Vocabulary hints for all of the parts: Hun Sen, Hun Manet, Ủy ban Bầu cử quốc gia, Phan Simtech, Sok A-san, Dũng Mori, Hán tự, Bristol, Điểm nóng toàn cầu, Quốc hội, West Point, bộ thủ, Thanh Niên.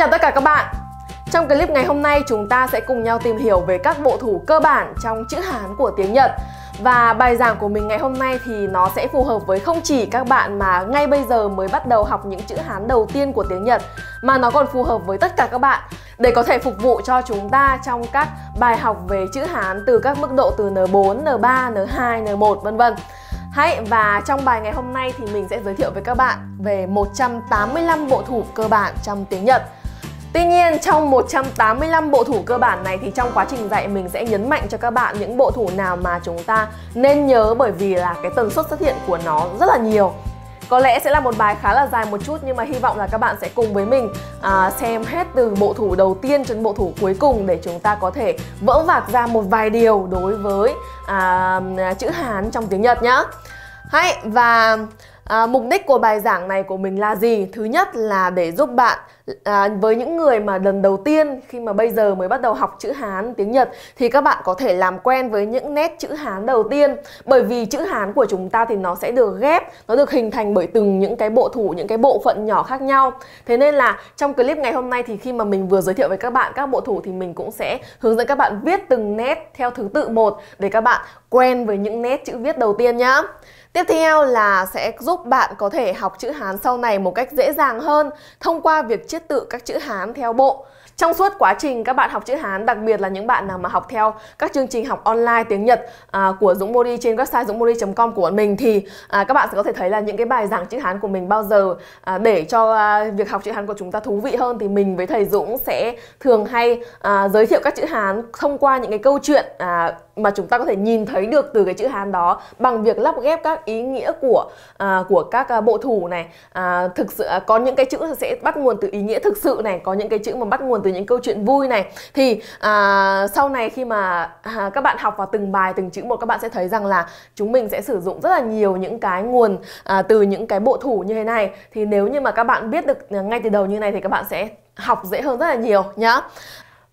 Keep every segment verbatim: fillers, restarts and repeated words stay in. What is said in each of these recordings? chào tất cả các bạn. Trong clip ngày hôm nay chúng ta sẽ cùng nhau tìm hiểu về các bộ thủ cơ bản trong chữ Hán của tiếng Nhật. Và bài giảng của mình ngày hôm nay thì nó sẽ phù hợp với không chỉ các bạn mà ngay bây giờ mới bắt đầu học những chữ Hán đầu tiên của tiếng Nhật, mà nó còn phù hợp với tất cả các bạn để có thể phục vụ cho chúng ta trong các bài học về chữ Hán từ các mức độ từ N bốn, N ba, N hai, N một vân vân. Hãy và trong bài ngày hôm nay thì mình sẽ giới thiệu với các bạn về một trăm tám mươi lăm bộ thủ cơ bản trong tiếng Nhật. Tuy nhiên trong một trăm tám mươi lăm bộ thủ cơ bản này thì trong quá trình dạy mình sẽ nhấn mạnh cho các bạn những bộ thủ nào mà chúng ta nên nhớ, bởi vì là cái tần suất xuất hiện của nó rất là nhiều. Có lẽ sẽ là một bài khá là dài một chút, nhưng mà hy vọng là các bạn sẽ cùng với mình à, xem hết từ bộ thủ đầu tiên cho đến bộ thủ cuối cùng để chúng ta có thể vỡ vạc ra một vài điều đối với à, chữ Hán trong tiếng Nhật nhá. Hay, và à, mục đích của bài giảng này của mình là gì? Thứ nhất là để giúp bạn à, với những người mà lần đầu tiên khi mà bây giờ mới bắt đầu học chữ Hán tiếng Nhật thì các bạn có thể làm quen với những nét chữ Hán đầu tiên, bởi vì chữ Hán của chúng ta thì nó sẽ được ghép, nó được hình thành bởi từng những cái bộ thủ, những cái bộ phận nhỏ khác nhau. Thế nên là trong clip ngày hôm nay thì khi mà mình vừa giới thiệu với các bạn các bộ thủ thì mình cũng sẽ hướng dẫn các bạn viết từng nét theo thứ tự một để các bạn quen với những nét chữ viết đầu tiên nhá. Tiếp theo là sẽ giúp bạn có thể học chữ Hán sau này một cách dễ dàng hơn thông qua việc chiết tự các chữ Hán theo bộ. Trong suốt quá trình các bạn học chữ Hán, đặc biệt là những bạn nào mà học theo các chương trình học online tiếng Nhật à, của Dũng Mori trên website dũng mori chấm com của bọn mình, thì à, các bạn sẽ có thể thấy là những cái bài giảng chữ Hán của mình bao giờ à, để cho à, việc học chữ Hán của chúng ta thú vị hơn thì mình với thầy Dũng sẽ thường hay à, giới thiệu các chữ Hán thông qua những cái câu chuyện à, mà chúng ta có thể nhìn thấy được từ cái chữ Hán đó bằng việc lắp ghép các ý nghĩa của à, của các bộ thủ này. À, thực sự có những cái chữ sẽ bắt nguồn từ ý nghĩa thực sự này, có những cái chữ mà bắt nguồn từ những câu chuyện vui này, thì à, sau này khi mà à, các bạn học vào từng bài từng chữ một, các bạn sẽ thấy rằng là chúng mình sẽ sử dụng rất là nhiều những cái nguồn à, từ những cái bộ thủ như thế này. Thì nếu như mà các bạn biết được ngay từ đầu như này thì các bạn sẽ học dễ hơn rất là nhiều nhá.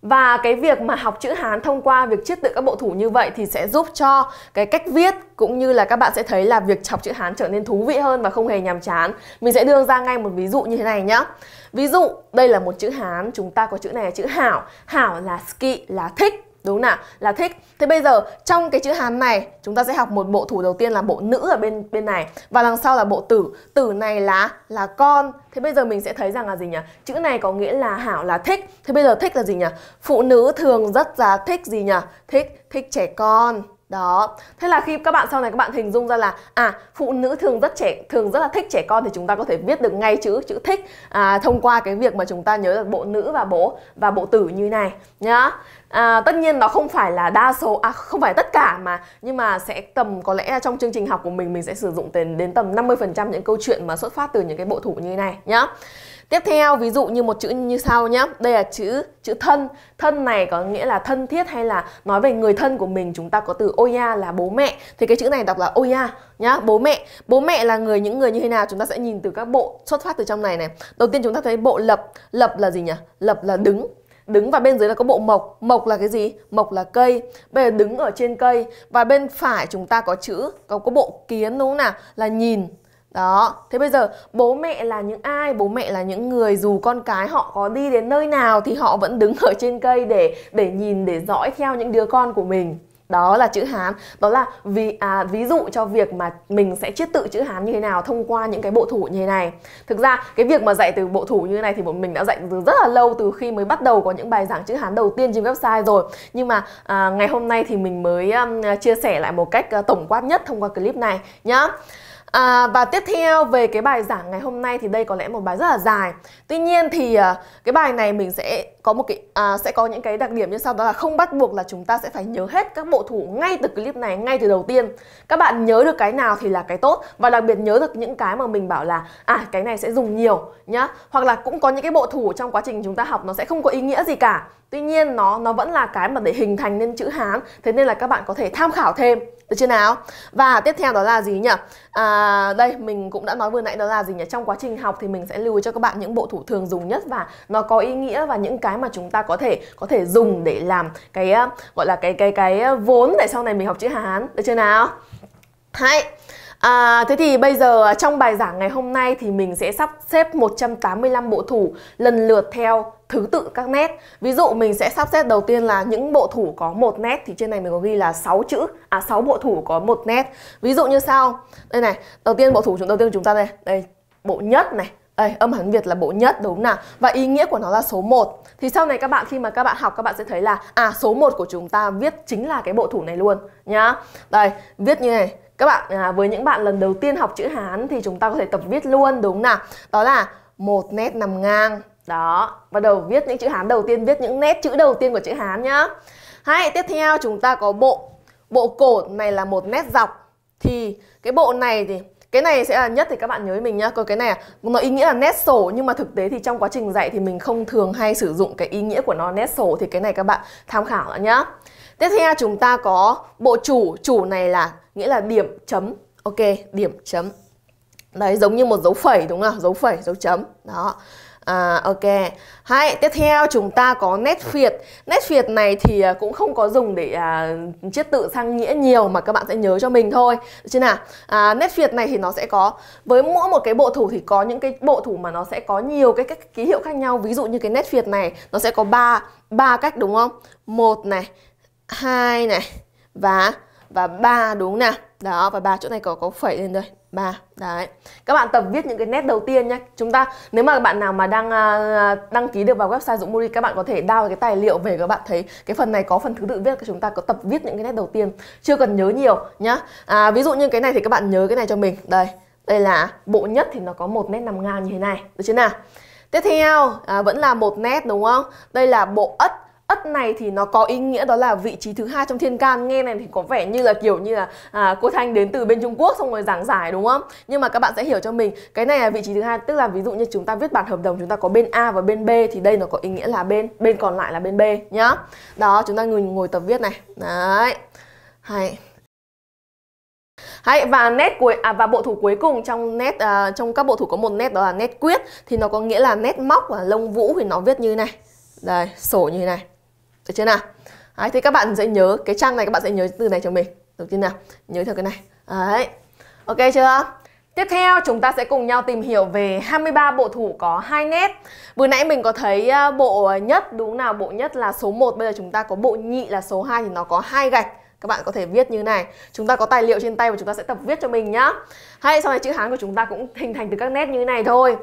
Và cái việc mà học chữ Hán thông qua việc chiết tự các bộ thủ như vậy thì sẽ giúp cho cái cách viết cũng như là các bạn sẽ thấy là việc học chữ Hán trở nên thú vị hơn và không hề nhàm chán. Mình sẽ đưa ra ngay một ví dụ như thế này nhá. Ví dụ đây là một chữ Hán, chúng ta có chữ này là chữ hảo. Hảo là ski, là thích, đúng không nào? Là thích. Thế bây giờ trong cái chữ Hán này chúng ta sẽ học một bộ thủ đầu tiên là bộ nữ ở bên bên này, và đằng sau là bộ tử. Tử này là là con. Thế bây giờ mình sẽ thấy rằng là gì nhỉ? Chữ này có nghĩa là hảo là thích. Thế bây giờ thích là gì nhỉ? Phụ nữ thường rất là thích gì nhỉ? Thích thích trẻ con. Đó. Thế là khi các bạn sau này các bạn hình dung ra là à phụ nữ thường rất trẻ thường rất là thích trẻ con thì chúng ta có thể viết được ngay chữ chữ thích à, thông qua cái việc mà chúng ta nhớ được bộ nữ và bộ và bộ tử như này nhá. À, tất nhiên nó không phải là đa số, à, không phải tất cả mà, nhưng mà sẽ tầm có lẽ trong chương trình học của mình mình sẽ sử dụng đến, đến tầm năm mươi phần trăm những câu chuyện mà xuất phát từ những cái bộ thủ như thế này nhá. Tiếp theo ví dụ như một chữ như sau nhá. Đây là chữ chữ thân. Thân này có nghĩa là thân thiết hay là nói về người thân của mình. Chúng ta có từ oya là bố mẹ. Thì cái chữ này đọc là oya nhá, bố mẹ. Bố mẹ là người những người như thế nào? Chúng ta sẽ nhìn từ các bộ xuất phát từ trong này này. Đầu tiên chúng ta thấy bộ lập. Lập là gì nhỉ? Lập là đứng. Đứng và bên dưới là có bộ mộc. Mộc là cái gì? Mộc là cây. Bây giờ đứng ở trên cây. Và bên phải chúng ta có chữ có có bộ kiến, đúng không nào? Là nhìn. Đó, thế bây giờ bố mẹ là những ai? Bố mẹ là những người dù con cái họ có đi đến nơi nào thì họ vẫn đứng ở trên cây để để nhìn, để dõi theo những đứa con của mình. Đó là chữ Hán. Đó là vì, à, ví dụ cho việc mà mình sẽ chiết tự chữ Hán như thế nào thông qua những cái bộ thủ như thế này. Thực ra cái việc mà dạy từ bộ thủ như thế này thì bọn mình đã dạy từ rất là lâu, từ khi mới bắt đầu có những bài giảng chữ Hán đầu tiên trên website rồi. Nhưng mà à, ngày hôm nay thì mình mới um, chia sẻ lại một cách uh, tổng quát nhất thông qua clip này nhá. À, và tiếp theo về cái bài giảng ngày hôm nay thì đây có lẽ một bài rất là dài. Tuy nhiên thì à, cái bài này mình sẽ có một cái à, sẽ có những cái đặc điểm như sau, đó là không bắt buộc là chúng ta sẽ phải nhớ hết các bộ thủ ngay từ clip này, ngay từ đầu tiên. Các bạn nhớ được cái nào thì là cái tốt, và đặc biệt nhớ được những cái mà mình bảo là à cái này sẽ dùng nhiều nhá. Hoặc là cũng có những cái bộ thủ trong quá trình chúng ta học nó sẽ không có ý nghĩa gì cả. Tuy nhiên nó nó vẫn là cái mà để hình thành nên chữ Hán. Thế nên là các bạn có thể tham khảo thêm, được chưa nào? Và tiếp theo đó là gì nhỉ? À, đây mình cũng đã nói vừa nãy, đó là gì nhỉ? Trong quá trình học thì mình sẽ lưu ý cho các bạn những bộ thủ thường dùng nhất và nó có ý nghĩa, và những cái mà chúng ta có thể có thể dùng để làm cái gọi là cái cái cái vốn để sau này mình học chữ Hán, được chưa nào? Hay. À, thế thì bây giờ trong bài giảng ngày hôm nay thì mình sẽ sắp xếp một trăm tám mươi lăm bộ thủ lần lượt theo thứ tự các nét. Ví dụ mình sẽ sắp xếp đầu tiên là những bộ thủ có một nét thì trên này mình có ghi là sáu chữ, à sáu bộ thủ có một nét. Ví dụ như sau. Đây này, đầu tiên bộ thủ chúng đầu tiên chúng ta đây, đây bộ nhất này. Đây, âm Hán Việt là bộ nhất đúng nào. Và ý nghĩa của nó là số một. Thì sau này các bạn khi mà các bạn học các bạn sẽ thấy là à số một của chúng ta viết chính là cái bộ thủ này luôn nhá. Đây, viết như này. Các bạn à, với những bạn lần đầu tiên học chữ Hán thì chúng ta có thể tập viết luôn đúng nào. Đó là một nét nằm ngang. Đó, bắt đầu viết những chữ Hán đầu tiên, viết những nét chữ đầu tiên của chữ Hán nhá. Hay, tiếp theo chúng ta có bộ bộ cột này là một nét dọc. Thì cái bộ này thì cái này sẽ là nhất thì các bạn nhớ với mình nhá. Còn cái này nó ý nghĩa là nét sổ, nhưng mà thực tế thì trong quá trình dạy thì mình không thường hay sử dụng cái ý nghĩa của nó nét sổ, thì cái này các bạn tham khảo đã nhá. Tiếp theo chúng ta có bộ chủ, chủ này là nghĩa là điểm chấm. Ok, điểm chấm. Đấy, giống như một dấu phẩy đúng không? Dấu phẩy, dấu chấm. Đó. À, ok. Hay, tiếp theo chúng ta có nét phiệt. Nét phiệt này thì cũng không có dùng để à, chiết tự sang nghĩa nhiều, mà các bạn sẽ nhớ cho mình thôi. Chứ nào, à, nét phiệt này thì nó sẽ có, với mỗi một cái bộ thủ thì có những cái bộ thủ mà nó sẽ có nhiều cái, cái ký hiệu khác nhau. Ví dụ như cái nét phiệt này nó sẽ có ba ba cách đúng không? Một này, hai này và và ba đúng nào. Đó, và ba chỗ này có có phẩy lên đây. Ba, đấy. Các bạn tập viết những cái nét đầu tiên nhé. Chúng ta, nếu mà bạn nào mà đang uh, đăng ký được vào website Dũng Mori, các bạn có thể download cái tài liệu về, các bạn thấy cái phần này có phần thứ tự viết, chúng ta có tập viết những cái nét đầu tiên, chưa cần nhớ nhiều nhá. À, ví dụ như cái này thì các bạn nhớ cái này cho mình. Đây, đây là bộ nhất thì nó có một nét nằm ngang như thế này, được chưa nào? Tiếp theo à, vẫn là một nét đúng không? Đây là bộ ất. Ất này thì nó có ý nghĩa đó là vị trí thứ hai trong thiên can. Nghe này thì có vẻ như là kiểu như là à, cô Thanh đến từ bên Trung Quốc xong rồi giảng giải đúng không? Nhưng mà các bạn sẽ hiểu cho mình, cái này là vị trí thứ hai, tức là ví dụ như chúng ta viết bản hợp đồng chúng ta có bên A và bên B, thì đây nó có ý nghĩa là bên bên còn lại là bên B nhá. Đó, chúng ta ngồi, ngồi tập viết này. Đấy. Hay. Hay, và nét cuối à, và bộ thủ cuối cùng trong nét à, trong các bộ thủ có một nét, đó là nét quyết, thì nó có nghĩa là nét móc và lông vũ, thì nó viết như này. Đây, sổ như này. Được chưa nào? Đấy, thì các bạn sẽ nhớ cái trang này, các bạn sẽ nhớ từ này cho mình. Được chưa nào? Nhớ theo cái này. Đấy. Ok chưa? Tiếp theo chúng ta sẽ cùng nhau tìm hiểu về hai mươi ba bộ thủ có hai nét. Vừa nãy mình có thấy bộ nhất đúng nào? Bộ nhất là số một, bây giờ chúng ta có bộ nhị là số hai thì nó có hai gạch. Các bạn có thể viết như này. Chúng ta có tài liệu trên tay và chúng ta sẽ tập viết cho mình nhá. Hay, sau này chữ Hán của chúng ta cũng hình thành từ các nét như thế này thôi.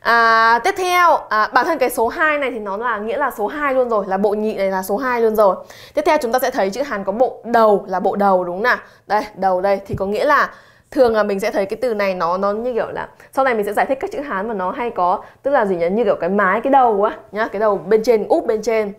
À, tiếp theo, à, bản thân cái số hai này thì nó là nghĩa là số hai luôn rồi, là bộ nhị này là số hai luôn rồi. Tiếp theo chúng ta sẽ thấy chữ Hán có bộ đầu là bộ đầu đúng nào? Đây, đầu đây thì có nghĩa là thường là mình sẽ thấy cái từ này nó nó như kiểu là sau này mình sẽ giải thích các chữ Hán mà nó hay có, tức là gì nhỉ, như kiểu cái mái, cái đầu á nhá, cái đầu bên trên, úp bên trên.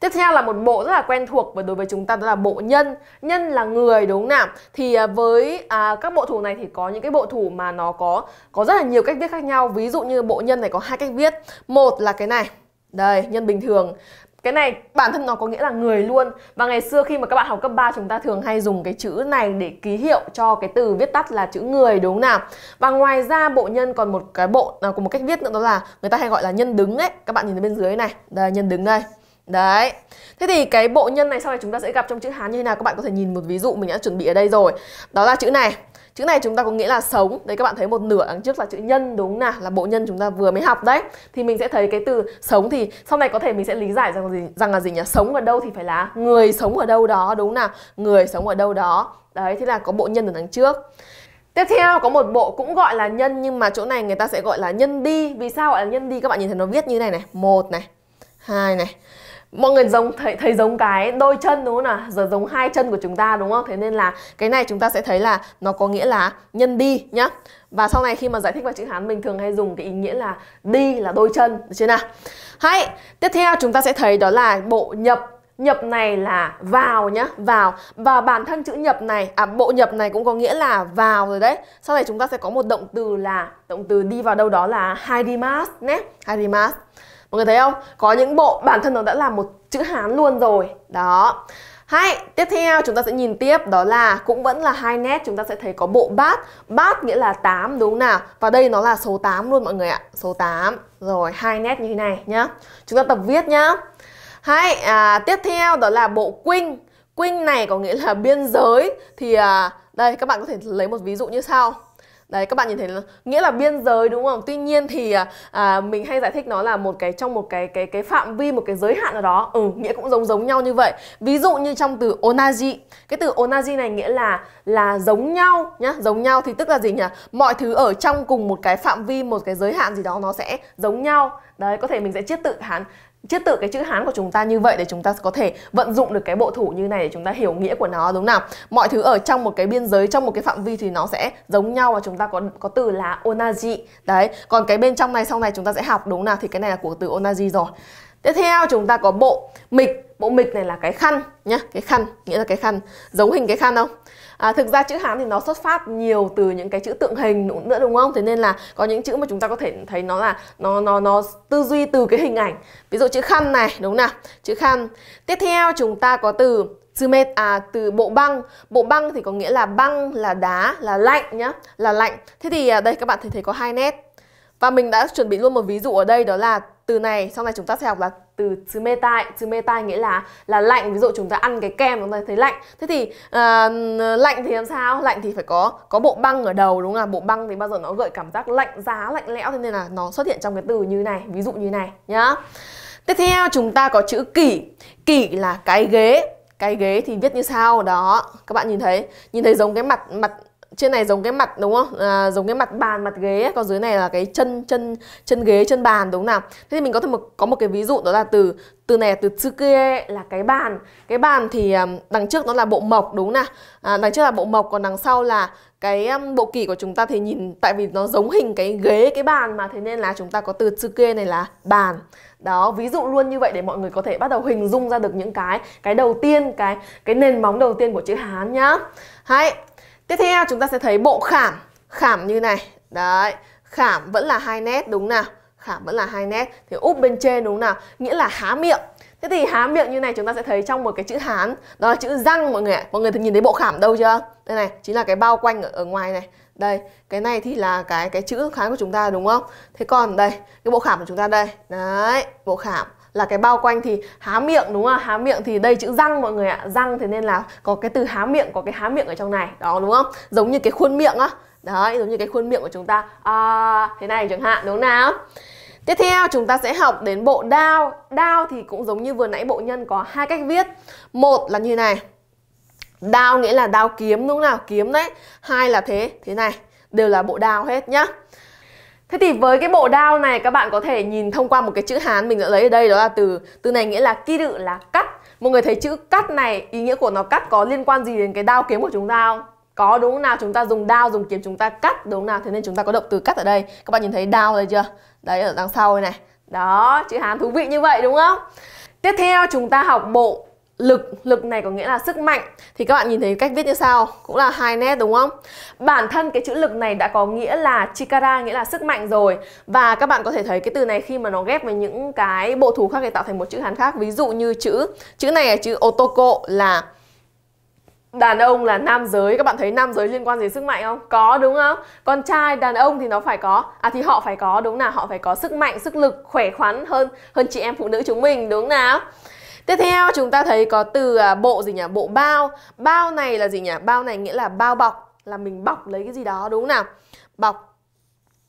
Tiếp theo là một bộ rất là quen thuộc và đối với chúng ta, đó là bộ nhân. Nhân là người đúng nào? Thì với à, các bộ thủ này thì có những cái bộ thủ mà nó có có rất là nhiều cách viết khác nhau. Ví dụ như bộ nhân này có hai cách viết. Một là cái này. Đây, nhân bình thường. Cái này bản thân nó có nghĩa là người luôn. Và ngày xưa khi mà các bạn học cấp ba, chúng ta thường hay dùng cái chữ này để ký hiệu cho cái từ viết tắt là chữ người đúng nào. Và ngoài ra bộ nhân còn một cái bộ còn một cách viết nữa, đó là người ta hay gọi là nhân đứng ấy. Các bạn nhìn thấy bên dưới này, đây, nhân đứng đây. Đấy. Thế thì cái bộ nhân này sau này chúng ta sẽ gặp trong chữ Hán như thế nào? Các bạn có thể nhìn một ví dụ mình đã chuẩn bị ở đây rồi. Đó là chữ này. Chữ này chúng ta có nghĩa là sống. Đấy, các bạn thấy một nửa đằng trước là chữ nhân đúng nào? Là bộ nhân chúng ta vừa mới học đấy. Thì mình sẽ thấy cái từ sống, thì sau này có thể mình sẽ lý giải rằng, gì, rằng là gì nhỉ? Sống ở đâu thì phải là người sống ở đâu đó đúng nào? Người sống ở đâu đó. Đấy, thế là có bộ nhân ở đằng trước. Tiếp theo có một bộ cũng gọi là nhân, nhưng mà chỗ này người ta sẽ gọi là nhân đi. Vì sao gọi là nhân đi? Các bạn nhìn thấy nó viết như này này. Một này, hai này. Mọi người giống thấy, thấy giống cái đôi chân đúng không nào? Giờ giống hai chân của chúng ta đúng không? Thế nên là cái này chúng ta sẽ thấy là nó có nghĩa là nhân đi nhá. Và sau này khi mà giải thích vào chữ Hán, mình thường hay dùng cái ý nghĩa là đi là đôi chân, được chưa nào? Hay, tiếp theo chúng ta sẽ thấy đó là bộ nhập. Nhập này là vào nhá, vào. Và bản thân chữ nhập này, à bộ nhập này cũng có nghĩa là vào rồi đấy. Sau này chúng ta sẽ có một động từ là động từ đi vào đâu đó là harimas nhé, harimas. Mọi người thấy không? Có những bộ bản thân nó đã là một chữ Hán luôn rồi. Đó. Hay, tiếp theo chúng ta sẽ nhìn tiếp, đó là cũng vẫn là hai nét, chúng ta sẽ thấy có bộ bát. Bát nghĩa là tám đúng không nào? Và đây nó là số tám luôn mọi người ạ. Số tám. Rồi, hai nét như thế này nhá. Chúng ta tập viết nhá. Hay, à, tiếp theo đó là bộ quinh. Quinh này có nghĩa là biên giới. Thì à, đây các bạn có thể lấy một ví dụ như sau. Đấy, các bạn nhìn thấy là, nghĩa là biên giới đúng không? Tuy nhiên thì à, mình hay giải thích nó là một cái trong một cái cái cái phạm vi, một cái giới hạn nào đó. Ừ, nghĩa cũng giống giống nhau như vậy. Ví dụ như trong từ onaji, cái từ onaji này nghĩa là là giống nhau nhá, giống nhau thì tức là gì nhỉ? Mọi thứ ở trong cùng một cái phạm vi, một cái giới hạn gì đó nó sẽ giống nhau. Đấy, có thể mình sẽ chiết tự Hán Chiết tự cái chữ Hán của chúng ta như vậy để chúng ta có thể vận dụng được cái bộ thủ như này để chúng ta hiểu nghĩa của nó, đúng nào? Mọi thứ ở trong một cái biên giới, trong một cái phạm vi thì nó sẽ giống nhau và chúng ta có có từ là onaji. Đấy, còn cái bên trong này sau này chúng ta sẽ học, đúng nào? Thì cái này là của từ onaji rồi. Tiếp theo chúng ta có bộ mịch. Bộ mịch này là cái khăn nhá, cái khăn, nghĩa là cái khăn, dấu hình cái khăn không? À, thực ra chữ Hán thì nó xuất phát nhiều từ những cái chữ tượng hình nữa, đúng không? Thế nên là có những chữ mà chúng ta có thể thấy nó là nó nó nó tư duy từ cái hình ảnh. Ví dụ chữ khăn này, đúng nào? Chữ khăn. Tiếp theo chúng ta có từ Mệt, à, từ bộ băng. Bộ băng thì có nghĩa là băng, là đá, là lạnh nhá, là lạnh. Thế thì đây các bạn thấy thấy có hai nét. Và mình đã chuẩn bị luôn một ví dụ ở đây, đó là từ này sau này chúng ta sẽ học là từ tsumetai. Tsumetai nghĩa là là lạnh. Ví dụ chúng ta ăn cái kem chúng ta thấy lạnh. Thế thì à, lạnh thì làm sao? Lạnh thì phải có có bộ băng ở đầu, đúng không ạ? Bộ băng thì bao giờ nó gợi cảm giác lạnh giá, lạnh lẽo, thế nên là nó xuất hiện trong cái từ như này, ví dụ như này nhá. Tiếp theo chúng ta có chữ kỷ. Kỷ là cái ghế. Cái ghế thì viết như sau đó. Các bạn nhìn thấy, nhìn thấy giống cái mặt mặt trên này, giống cái mặt, đúng không? À, giống cái mặt bàn, mặt ghế ấy. Còn dưới này là cái chân chân chân ghế, chân bàn, đúng nào? Thế thì mình có thể một, có một cái ví dụ, đó là từ từ này, từ tsukie là cái bàn. Cái bàn thì đằng trước nó là bộ mộc, đúng nào? À, đằng trước là bộ mộc, còn đằng sau là cái bộ kỷ của chúng ta. Thì nhìn tại vì nó giống hình cái ghế, cái bàn mà, thế nên là chúng ta có từ tsukie này là bàn. Đó, ví dụ luôn như vậy để mọi người có thể bắt đầu hình dung ra được những cái cái đầu tiên, cái cái nền móng đầu tiên của chữ Hán nhá. Hay. Tiếp theo chúng ta sẽ thấy bộ khảm. Khảm như này. Đấy, khảm vẫn là hai nét, đúng nào? Khảm vẫn là hai nét. Thì úp bên trên, đúng nào? Nghĩa là há miệng. Thế thì há miệng như này chúng ta sẽ thấy trong một cái chữ Hán, đó là chữ răng mọi người ạ. Mọi người thấy nhìn thấy bộ khảm đâu chưa? Đây này, chính là cái bao quanh ở, ở ngoài này. Đây, cái này thì là cái cái chữ Hán của chúng ta, đúng không? Thế còn đây, cái bộ khảm của chúng ta đây. Đấy, bộ khảm là cái bao quanh, thì há miệng, đúng không? Há miệng thì đây chữ răng mọi người ạ, răng, thế nên là có cái từ há miệng, có cái há miệng ở trong này, đó đúng không? Giống như cái khuôn miệng á, đấy, giống như cái khuôn miệng của chúng ta, à, thế này chẳng hạn, đúng nào? Tiếp theo chúng ta sẽ học đến bộ đao. Đao thì cũng giống như vừa nãy bộ nhân, có hai cách viết. Một là như này, đao nghĩa là đao kiếm, đúng nào? Kiếm đấy. Hai là thế, thế này, đều là bộ đao hết nhá. Thế thì với cái bộ đao này các bạn có thể nhìn thông qua một cái chữ Hán mình đã lấy ở đây, đó là từ từ này nghĩa là kiru là cắt. Mọi người thấy chữ cắt này, ý nghĩa của nó cắt có liên quan gì đến cái đao kiếm của chúng ta không? Có, đúng nào? Chúng ta dùng đao, dùng kiếm chúng ta cắt, đúng nào? Thế nên chúng ta có động từ cắt ở đây. Các bạn nhìn thấy đao đây chưa? Đấy, ở đằng sau này. Đó, chữ Hán thú vị như vậy đúng không? Tiếp theo chúng ta học bộ lực. Lực này có nghĩa là sức mạnh. Thì các bạn nhìn thấy cách viết như sau, cũng là hai nét đúng không? Bản thân cái chữ lực này đã có nghĩa là chikara, nghĩa là sức mạnh rồi. Và các bạn có thể thấy cái từ này khi mà nó ghép với những cái bộ thủ khác để tạo thành một chữ Hán khác. Ví dụ như chữ chữ này là chữ otoko là đàn ông, là nam giới. Các bạn thấy nam giới liên quan đến sức mạnh không? Có đúng không? Con trai, đàn ông thì nó phải có, à thì họ phải có, đúng nào? Họ phải có sức mạnh, sức lực, khỏe khoắn hơn hơn chị em phụ nữ chúng mình, đúng nào? Tiếp theo chúng ta thấy có từ bộ gì nhỉ? Bộ bao. Bao này là gì nhỉ? Bao này nghĩa là bao bọc, là mình bọc lấy cái gì đó, đúng nào? Bọc.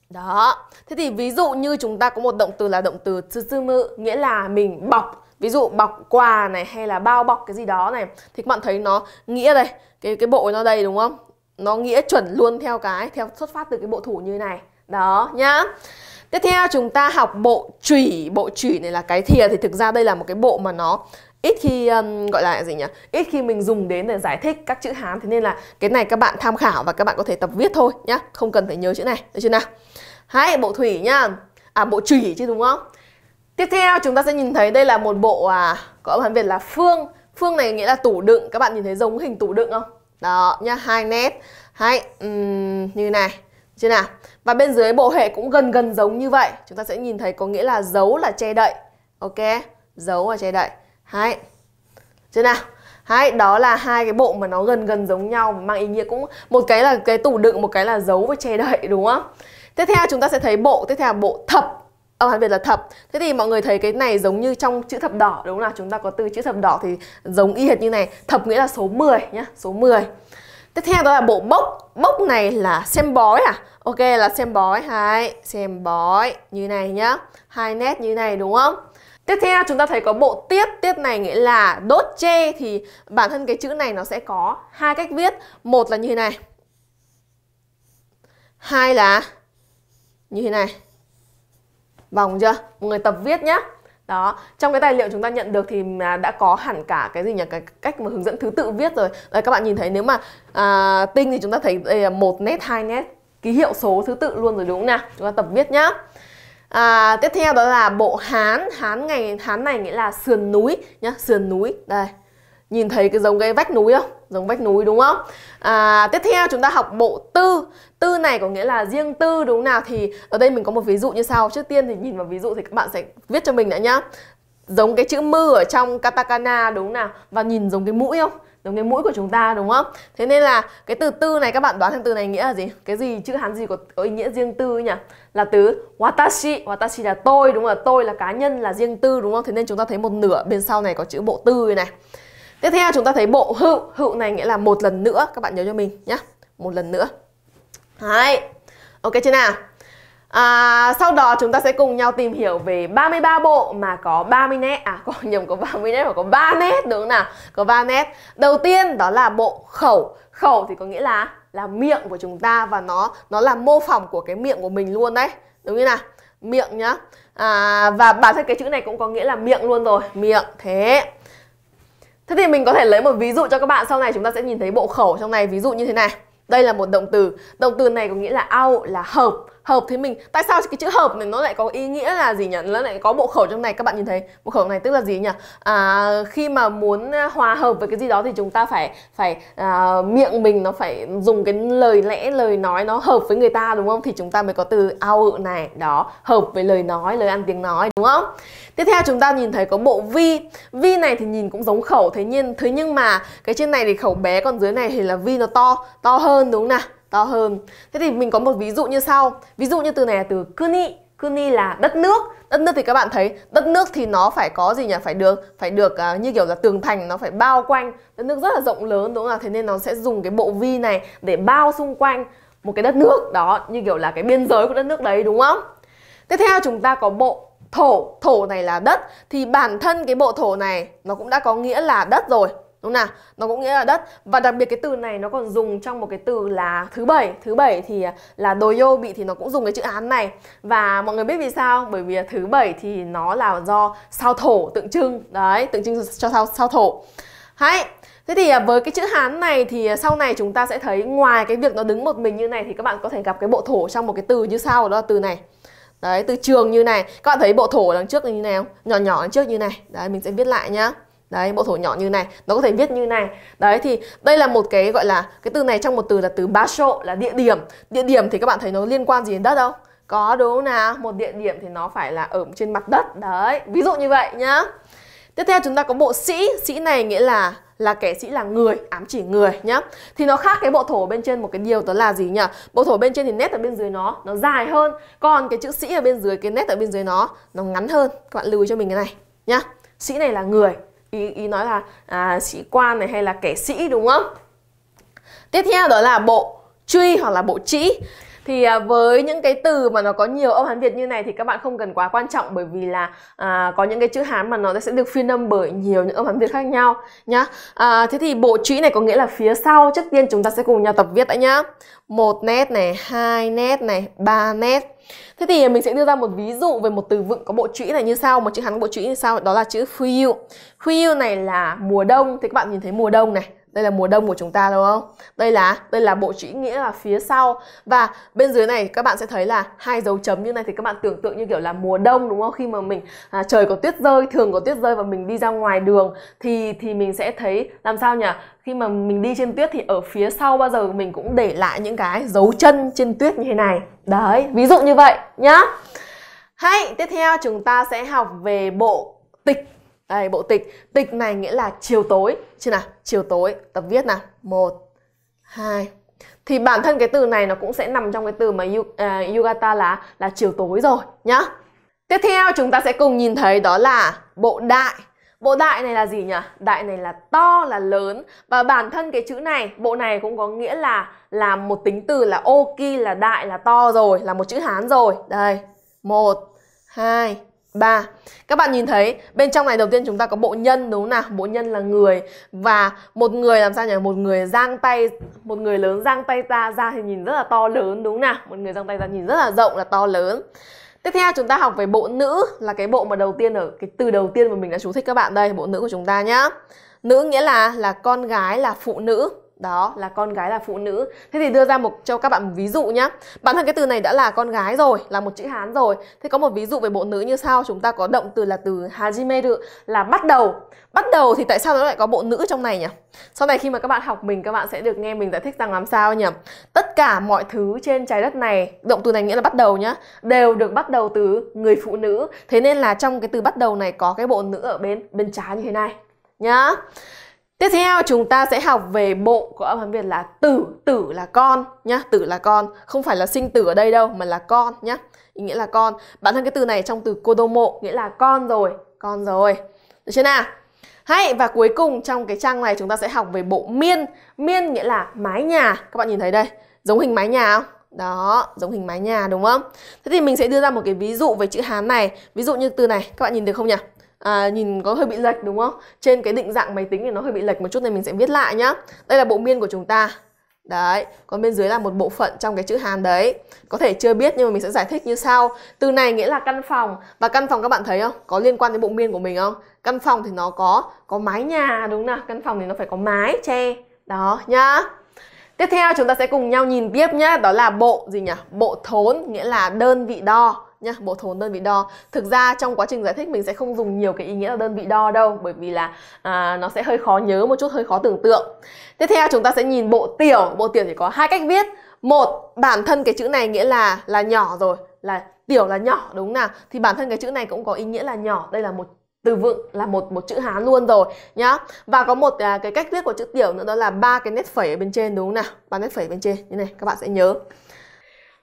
Đó. Thế thì ví dụ như chúng ta có một động từ là động từ tsuzumu, nghĩa là mình bọc. Ví dụ bọc quà này, hay là bao bọc cái gì đó này. Thì các bạn thấy nó nghĩa đây, cái cái bộ nó đây đúng không? Nó nghĩa chuẩn luôn theo cái theo xuất phát từ cái bộ thủ như này. Đó nhá. Tiếp theo chúng ta học bộ chủy. Bộ chủy này là cái thìa. Thì thực ra đây là một cái bộ mà nó ít khi um, gọi là gì nhỉ? Ít khi mình dùng đến để giải thích các chữ Hán. Thế nên là cái này các bạn tham khảo và các bạn có thể tập viết thôi nhá. Không cần phải nhớ chữ này. Được chưa nào? Hãy bộ thủy nhá. À bộ chủy chứ đúng không? Tiếp theo chúng ta sẽ nhìn thấy đây là một bộ à, có âm Hán Việt là phương. Phương này nghĩa là tủ đựng. Các bạn nhìn thấy giống hình tủ đựng không? Đó nhá, hai nét. Hãy um, như này. Chưa nào? Và bên dưới bộ hệ cũng gần gần giống như vậy. Chúng ta sẽ nhìn thấy có nghĩa là giấu, là che đậy. Ok, giấu và che đậy. Hay. Chưa nào? Hay, đó là hai cái bộ mà nó gần gần giống nhau, mang ý nghĩa cũng một cái là cái tủ đựng, một cái là giấu và che đậy đúng không? Tiếp theo chúng ta sẽ thấy bộ tiếp theo là bộ thập. Ở Hán Việt là thập. Thế thì mọi người thấy cái này giống như trong chữ thập đỏ đúng là chúng ta có từ chữ thập đỏ thì giống y hệt như này. Thập nghĩa là số mười nhá, số mười. Tiếp theo đó là bộ bốc. Bốc này là xem bói à? Ok, là xem bói. Hai, xem bói như này nhá. Hai nét như này đúng không? Tiếp theo chúng ta thấy có bộ tiết. Tiết này nghĩa là đốt chê. Thì bản thân cái chữ này nó sẽ có hai cách viết. Một là như thế này. Hai là như thế này. Vòng chưa? Mọi người tập viết nhá. Đó, trong cái tài liệu chúng ta nhận được thì đã có hẳn cả cái gì nhỉ, cái cách mà hướng dẫn thứ tự viết rồi. Đấy, các bạn nhìn thấy nếu mà à, tinh thì chúng ta thấy đây là một nét, hai nét, ký hiệu số thứ tự luôn rồi đúng không nào? Chúng ta tập viết nhá. À, tiếp theo đó là bộ hán. Hán ngày hán này nghĩa là sườn núi nhá, sườn núi. Đây, nhìn thấy cái giống cái vách núi không? Giống vách núi đúng không? À, tiếp theo chúng ta học bộ tư. Tư này có nghĩa là riêng tư đúng nào? Thì ở đây mình có một ví dụ như sau. Trước tiên thì nhìn vào ví dụ thì các bạn sẽ viết cho mình đã nhá. Giống cái chữ mư ở trong katakana đúng nào? Và nhìn giống cái mũi không? Giống cái mũi của chúng ta đúng không? Thế nên là cái từ tư này các bạn đoán xem từ này nghĩa là gì? Cái gì chữ Hán gì có, có ý nghĩa riêng tư nhỉ? Là từ watashi. Watashi là tôi đúng không? Tôi là cá nhân, là riêng tư đúng không? Thế nên chúng ta thấy một nửa bên sau này có chữ bộ tư này. Tiếp theo chúng ta thấy bộ hữu. Hữu này nghĩa là một lần nữa. Các bạn nhớ cho mình nhé. Một lần nữa. Đấy. Ok chưa nào? À, sau đó chúng ta sẽ cùng nhau tìm hiểu về ba mươi ba bộ mà có ba mươi nét. À, có nhầm, có ba mươi nét mà có ba nét đúng không nào? Có ba nét. Đầu tiên đó là bộ khẩu. Khẩu thì có nghĩa là là miệng của chúng ta. Và nó nó là mô phỏng của cái miệng của mình luôn đấy. Đúng như nào? Miệng nhá. à, Và bản thân cái chữ này cũng có nghĩa là miệng luôn rồi. Miệng thế. Thế thì mình có thể lấy một ví dụ cho các bạn. Sau này chúng ta sẽ nhìn thấy bộ khẩu trong này. Ví dụ như thế này. Đây là một động từ. Động từ này có nghĩa là ao, là hợp. Hợp thì mình... Tại sao cái chữ hợp này nó lại có ý nghĩa là gì nhỉ? Nó lại có bộ khẩu trong này. Các bạn nhìn thấy bộ khẩu này tức là gì nhỉ? À, khi mà muốn hòa hợp với cái gì đó thì chúng ta phải... phải à, miệng mình nó phải dùng cái lời lẽ, lời nói nó hợp với người ta đúng không? Thì chúng ta mới có từ ao này. Đó, hợp với lời nói, lời ăn tiếng nói đúng không? Tiếp theo chúng ta nhìn thấy có bộ vi. Vi này thì nhìn cũng giống khẩu, thế nhưng thế nhưng mà cái trên này thì khẩu bé, còn dưới này thì là vi nó to, to hơn đúng không nào? To hơn. Thế thì mình có một ví dụ như sau. Ví dụ như từ này là từ kuni. Kuni là đất nước. Đất nước thì các bạn thấy đất nước thì nó phải có gì nhỉ? Phải được phải được uh, như kiểu là tường thành, nó phải bao quanh. Đất nước rất là rộng lớn đúng không nào? Thế nên nó sẽ dùng cái bộ vi này để bao xung quanh một cái đất nước đó, như kiểu là cái biên giới của đất nước đấy đúng không? Tiếp theo chúng ta có bộ thổ. Thổ này là đất. Thì bản thân cái bộ thổ này nó cũng đã có nghĩa là đất rồi đúng nào? Nó cũng nghĩa là đất. Và đặc biệt cái từ này nó còn dùng trong một cái từ là thứ bảy. Thứ bảy thì là doyo bị, thì nó cũng dùng cái chữ Hán này. Và mọi người biết vì sao? Bởi vì thứ bảy thì nó là do sao thổ tượng trưng. Đấy, tượng trưng cho sao, sao thổ. Hay. Thế thì với cái chữ Hán này thì sau này chúng ta sẽ thấy ngoài cái việc nó đứng một mình như này thì các bạn có thể gặp cái bộ thổ trong một cái từ như sau. Đó là từ này. Đấy, từ trường như này. Các bạn thấy bộ thổ đằng trước như này không? Nhỏ nhỏ đằng trước như này. Đấy, mình sẽ viết lại nhá. Đấy, bộ thổ nhỏ như này. Nó có thể viết như này. Đấy, thì đây là một cái gọi là cái từ này trong một từ là từ basho, là địa điểm. Địa điểm thì các bạn thấy nó liên quan gì đến đất không? Có đúng không nào? Một địa điểm thì nó phải là ở trên mặt đất. Đấy, ví dụ như vậy nhá. Tiếp theo chúng ta có bộ sĩ. Sĩ này nghĩa là là kẻ sĩ, là người, ám chỉ người nhá. Thì nó khác cái bộ thổ bên trên một cái điều đó là gì nhỉ? Bộ thổ bên trên thì nét ở bên dưới nó nó dài hơn, còn cái chữ sĩ ở bên dưới, cái nét ở bên dưới nó nó ngắn hơn. Các bạn lưu ý cho mình cái này nhá. Sĩ này là người, ý ý nói là à, sĩ quan này hay là kẻ sĩ đúng không? Tiếp theo đó là bộ truy hoặc là bộ chỉ. Thì với những cái từ mà nó có nhiều âm Hán Việt như này thì các bạn không cần quá quan trọng, bởi vì là à, có những cái chữ Hán mà nó sẽ được phiên âm bởi nhiều những âm Hán Việt khác nhau nhá. À, thế thì bộ chữ này có nghĩa là phía sau. Trước tiên chúng ta sẽ cùng nhau tập viết đã nhá. Một nét này, hai nét này, ba nét. Thế thì mình sẽ đưa ra một ví dụ về một từ vựng có bộ chữ này như sau. Một chữ Hán có bộ chữ như sau, đó là chữ fuyu. Fuyu này là mùa đông. Thì các bạn nhìn thấy mùa đông này. Đây là mùa đông của chúng ta đúng không? Đây là đây là bộ chữ nghĩa là phía sau. Và bên dưới này các bạn sẽ thấy là hai dấu chấm như này, thì các bạn tưởng tượng như kiểu là mùa đông đúng không? Khi mà mình à, trời có tuyết rơi, thường có tuyết rơi và mình đi ra ngoài đường thì thì mình sẽ thấy làm sao nhỉ? Khi mà mình đi trên tuyết thì ở phía sau bao giờ mình cũng để lại những cái dấu chân trên tuyết như thế này. Đấy, ví dụ như vậy nhá. Hay, tiếp theo chúng ta sẽ học về bộ tịch. Đây, bộ tịch. Tịch này nghĩa là chiều tối. Chứ nào, chiều tối. Tập viết nào. Một, hai. Thì bản thân cái từ này nó cũng sẽ nằm trong cái từ mà yu, uh, yugata là, là chiều tối rồi nhá. Tiếp theo chúng ta sẽ cùng nhìn thấy đó là bộ đại. Bộ đại này là gì nhỉ? Đại này là to, là lớn. Và bản thân cái chữ này, bộ này cũng có nghĩa là là một tính từ là oki, là đại, là to rồi, là một chữ Hán rồi. Đây, một, hai, ba. Các bạn nhìn thấy, bên trong này đầu tiên chúng ta có bộ nhân đúng không nào? Bộ nhân là người. Và một người làm sao nhỉ? Một người giang tay, một người lớn giang tay ra, ra thì nhìn rất là to lớn đúng không nào? Một người giang tay ra nhìn rất là rộng, là to lớn. Tiếp theo chúng ta học về bộ nữ, là cái bộ mà đầu tiên ở cái từ đầu tiên mà mình đã chú thích các bạn đây, bộ nữ của chúng ta nhá. Nữ nghĩa là là con gái, là phụ nữ. Đó, là con gái, là phụ nữ. Thế thì đưa ra một cho các bạn một ví dụ nhá. Bản thân cái từ này đã là con gái rồi, là một chữ Hán rồi. Thế có một ví dụ về bộ nữ như sau, chúng ta có động từ là từ hajimeru, là bắt đầu. Bắt đầu thì tại sao nó lại có bộ nữ trong này nhỉ? Sau này khi mà các bạn học mình, các bạn sẽ được nghe mình giải thích rằng làm sao nhỉ? Tất cả mọi thứ trên trái đất này, động từ này nghĩa là bắt đầu nhá, đều được bắt đầu từ người phụ nữ. Thế nên là trong cái từ bắt đầu này có cái bộ nữ ở bên bên trái như thế này nhá. Tiếp theo chúng ta sẽ học về bộ có âm Hán Việt là tử, tử là con nhá, tử là con, không phải là sinh tử ở đây đâu mà là con nhá, ý nghĩa là con. Bản thân cái từ này trong từ kodomo nghĩa là con rồi, con rồi. Được chưa nào? Hay, và cuối cùng trong cái trang này chúng ta sẽ học về bộ miên. Miên nghĩa là mái nhà, các bạn nhìn thấy đây, giống hình mái nhà không? Đó, giống hình mái nhà đúng không? Thế thì mình sẽ đưa ra một cái ví dụ về chữ Hán này, ví dụ như từ này, các bạn nhìn được không nhỉ? À, nhìn có hơi bị lệch đúng không? Trên cái định dạng máy tính thì nó hơi bị lệch một chút nên mình sẽ viết lại nhá. Đây là bộ miên của chúng ta. Đấy, còn bên dưới là một bộ phận trong cái chữ Hán đấy. Có thể chưa biết nhưng mà mình sẽ giải thích như sau. Từ này nghĩa là căn phòng. Và căn phòng các bạn thấy không? Có liên quan đến bộ miên của mình không? Căn phòng thì nó có có mái nhà đúng không nào? Căn phòng thì nó phải có mái, che. Đó nhá. Tiếp theo chúng ta sẽ cùng nhau nhìn tiếp nhá. Đó là bộ gì nhỉ? Bộ thốn nghĩa là đơn vị đo. Nhá, bộ thốn đơn vị đo. Thực ra trong quá trình giải thích mình sẽ không dùng nhiều cái ý nghĩa là đơn vị đo đâu, bởi vì là à, nó sẽ hơi khó nhớ một chút, hơi khó tưởng tượng. Tiếp theo chúng ta sẽ nhìn bộ tiểu. Bộ tiểu thì có hai cách viết. Một, bản thân cái chữ này nghĩa là là nhỏ rồi, là tiểu là nhỏ đúng nào? Thì bản thân cái chữ này cũng có ý nghĩa là nhỏ. Đây là một từ vựng, là một một chữ Hán luôn rồi nhá. Và có một à, cái cách viết của chữ tiểu nữa, đó là ba cái nét phẩy ở bên trên đúng nào? Ba nét phẩy bên trên như này các bạn sẽ nhớ.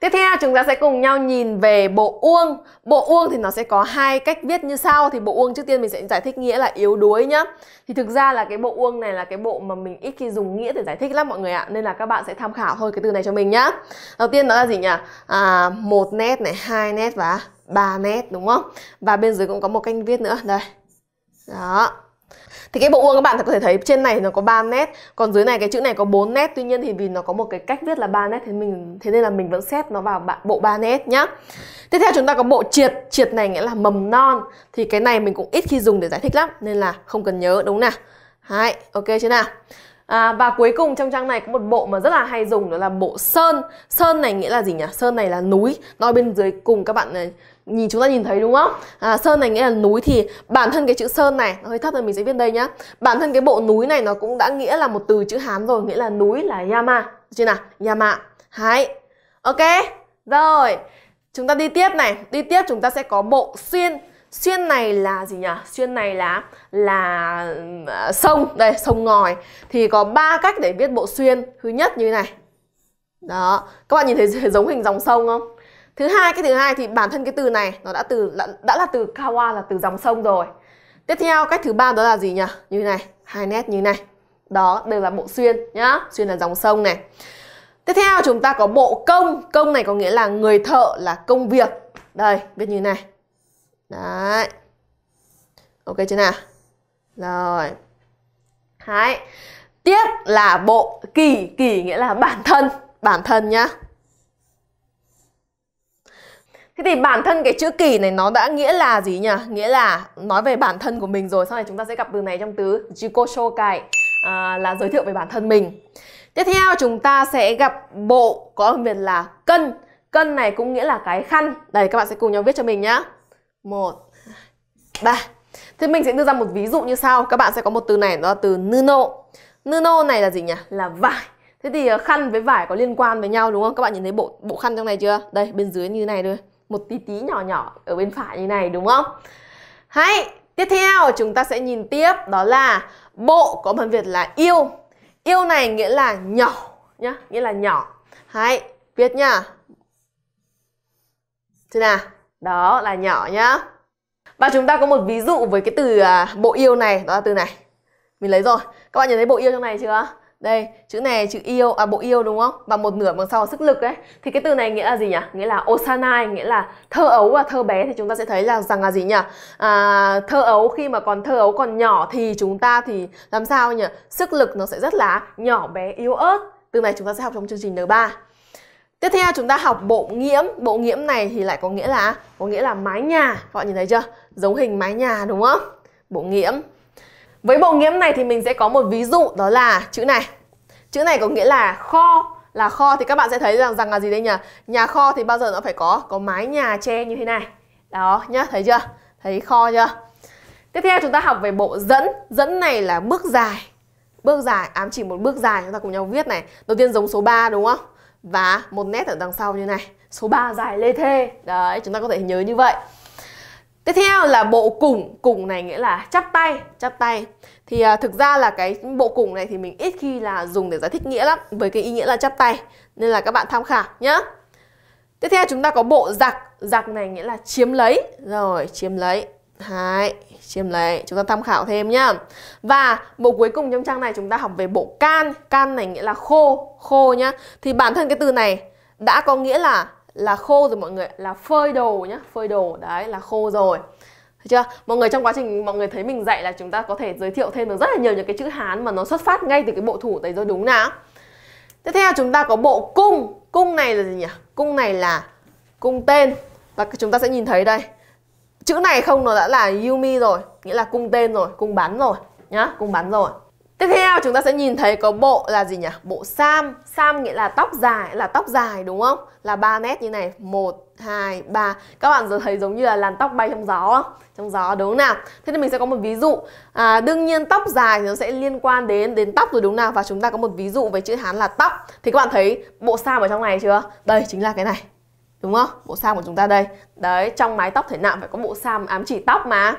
Tiếp theo chúng ta sẽ cùng nhau nhìn về bộ uông. Bộ uông thì nó sẽ có hai cách viết như sau. Thì bộ uông trước tiên mình sẽ giải thích nghĩa là yếu đuối nhá. Thì thực ra là cái bộ uông này là cái bộ mà mình ít khi dùng nghĩa để giải thích lắm mọi người ạ. Nên là các bạn sẽ tham khảo thôi cái từ này cho mình nhá. Đầu tiên đó là gì nhỉ? À, một nét này, hai nét và ba nét đúng không? Và bên dưới cũng có một cách viết nữa. Đây. Đó. Thì cái bộ uông các bạn có thể thấy trên này nó có ba nét, còn dưới này cái chữ này có bốn nét. Tuy nhiên thì vì nó có một cái cách viết là ba nét, thế mình thế nên là mình vẫn xếp nó vào bộ ba nét nhá. Tiếp theo chúng ta có bộ triệt. Triệt này nghĩa là mầm non. Thì cái này mình cũng ít khi dùng để giải thích lắm nên là không cần nhớ đúng nào. Đấy, ok chưa nào? À, và cuối cùng trong trang này có một bộ mà rất là hay dùng, đó là bộ sơn. Sơn này nghĩa là gì nhỉ? Sơn này là núi. Nói bên dưới cùng các bạn này, nhìn chúng ta nhìn thấy đúng không? À, sơn này nghĩa là núi. Thì bản thân cái chữ sơn này nó hơi thấp nên mình sẽ viết đây nhá. Bản thân cái bộ núi này nó cũng đã nghĩa là một từ chữ Hán rồi, nghĩa là núi là yama. Được chưa nào? Yama. Đấy. Ok. Rồi. Chúng ta đi tiếp này. Đi tiếp chúng ta sẽ có bộ xuyên. Xuyên này là gì nhỉ? Xuyên này là là sông, đây sông ngòi. Thì có ba cách để viết bộ xuyên. Thứ nhất như thế này. Đó, các bạn nhìn thấy giống hình dòng sông không? Thứ hai, cái thứ hai thì bản thân cái từ này nó đã từ đã, đã là từ kawa, là từ dòng sông rồi. Tiếp theo cách thứ ba đó là gì nhỉ? Như thế này, hai nét như thế này. Đó, đây là bộ xuyên nhá. Xuyên là dòng sông này. Tiếp theo chúng ta có bộ công. Công này có nghĩa là người thợ, là công việc. Đây, viết như thế này. Đấy. Ok chưa nào? Rồi. Đấy. Tiếp là bộ kỳ. Kỳ nghĩa là bản thân. Bản thân nhá. Thế thì bản thân cái chữ kỳ này nó đã nghĩa là gì nhỉ? Nghĩa là nói về bản thân của mình rồi. Sau này chúng ta sẽ gặp từ này trong từ jikoshokai, à, là giới thiệu về bản thân mình. Tiếp theo chúng ta sẽ gặp bộ có âm Việt là cân. Cân này cũng nghĩa là cái khăn. Đây các bạn sẽ cùng nhau viết cho mình nhá. Một, hai, ba. Thế mình sẽ đưa ra một ví dụ như sau. Các bạn sẽ có một từ này, đó là từ nuno. Nuno này là gì nhỉ? Là vải. Thế thì khăn với vải có liên quan với nhau đúng không? Các bạn nhìn thấy bộ bộ khăn trong này chưa? Đây, bên dưới như này thôi. Một tí tí nhỏ nhỏ ở bên phải như này đúng không? Hay, tiếp theo chúng ta sẽ nhìn tiếp. Đó là bộ có phần Việt là yêu. Yêu này nghĩa là nhỏ nhá, nghĩa là nhỏ. Hay, viết nhá. Thế nào? Đó là nhỏ nhá. Và chúng ta có một ví dụ với cái từ bộ yêu này, đó là từ này. Mình lấy rồi. Các bạn nhìn thấy bộ yêu trong này chưa? Đây, chữ này chữ yêu, à bộ yêu đúng không? Và một nửa bằng sau là sức lực đấy. Thì cái từ này nghĩa là gì nhỉ? Nghĩa là osanai, nghĩa là thơ ấu và thơ bé. Thì chúng ta sẽ thấy là rằng là gì nhỉ? À, thơ ấu khi mà còn thơ ấu còn nhỏ thì chúng ta thì làm sao nhỉ? Sức lực nó sẽ rất là nhỏ bé, yếu ớt. Từ này chúng ta sẽ học trong chương trình N ba. Tiếp theo chúng ta học bộ nghiễm. Bộ nghiễm này thì lại có nghĩa là có nghĩa là mái nhà. Các bạn nhìn thấy chưa? Giống hình mái nhà đúng không? Bộ nghiễm. Với bộ nghiễm này thì mình sẽ có một ví dụ, đó là chữ này. Chữ này có nghĩa là kho, là kho thì các bạn sẽ thấy rằng rằng là gì đây nhỉ? Nhà kho thì bao giờ nó phải có có mái nhà tre như thế này. Đó nhá, thấy chưa? Thấy kho chưa? Tiếp theo chúng ta học về bộ dẫn. Dẫn này là bước dài. Bước dài ám chỉ một bước dài, chúng ta cùng nhau viết này. Đầu tiên giống số ba đúng không? Và một nét ở đằng sau như này. Số ba dài lê thê. Đấy, chúng ta có thể nhớ như vậy. Tiếp theo là bộ củng. Củng này nghĩa là chắp tay. Chắp tay thì à, thực ra là cái bộ củng này thì mình ít khi là dùng để giải thích nghĩa lắm, với cái ý nghĩa là chắp tay, nên là các bạn tham khảo nhá. Tiếp theo chúng ta có bộ giặc. Giặc này nghĩa là chiếm lấy. Rồi, chiếm lấy. Đấy, chiếm lấy. Chúng ta tham khảo thêm nhá. Và bộ cuối cùng trong trang này chúng ta học về bộ can. Can này nghĩa là khô. Khô nhá. Thì bản thân cái từ này đã có nghĩa là là khô rồi mọi người, là phơi đồ nhá, phơi đồ, đấy là khô rồi. Thấy chưa? Mọi người trong quá trình mọi người thấy mình dạy là chúng ta có thể giới thiệu thêm được rất là nhiều những cái chữ Hán mà nó xuất phát ngay từ cái bộ thủ đấy rồi đúng nào. Tiếp theo chúng ta có bộ cung. Cung này là gì nhỉ? Cung này là cung tên. Và chúng ta sẽ nhìn thấy đây. Chữ này không nó đã là yumi rồi, nghĩa là cung tên rồi, cung bắn rồi nhá, cung bắn rồi. Tiếp theo chúng ta sẽ nhìn thấy có bộ là gì nhỉ? Bộ sam. Sam nghĩa là tóc dài, là tóc dài đúng không? Là ba nét như này, một, hai, ba. Các bạn giờ thấy giống như là làn tóc bay trong gió không? Trong gió đúng nào? Thế thì mình sẽ có một ví dụ. À, đương nhiên tóc dài thì nó sẽ liên quan đến đến tóc rồi đúng nào? Và chúng ta có một ví dụ về chữ Hán là tóc. Thì các bạn thấy bộ sam ở trong này chưa? Đây chính là cái này. Đúng không? Bộ sam của chúng ta đây. Đấy, trong mái tóc thể nào phải có bộ sam ám chỉ tóc mà.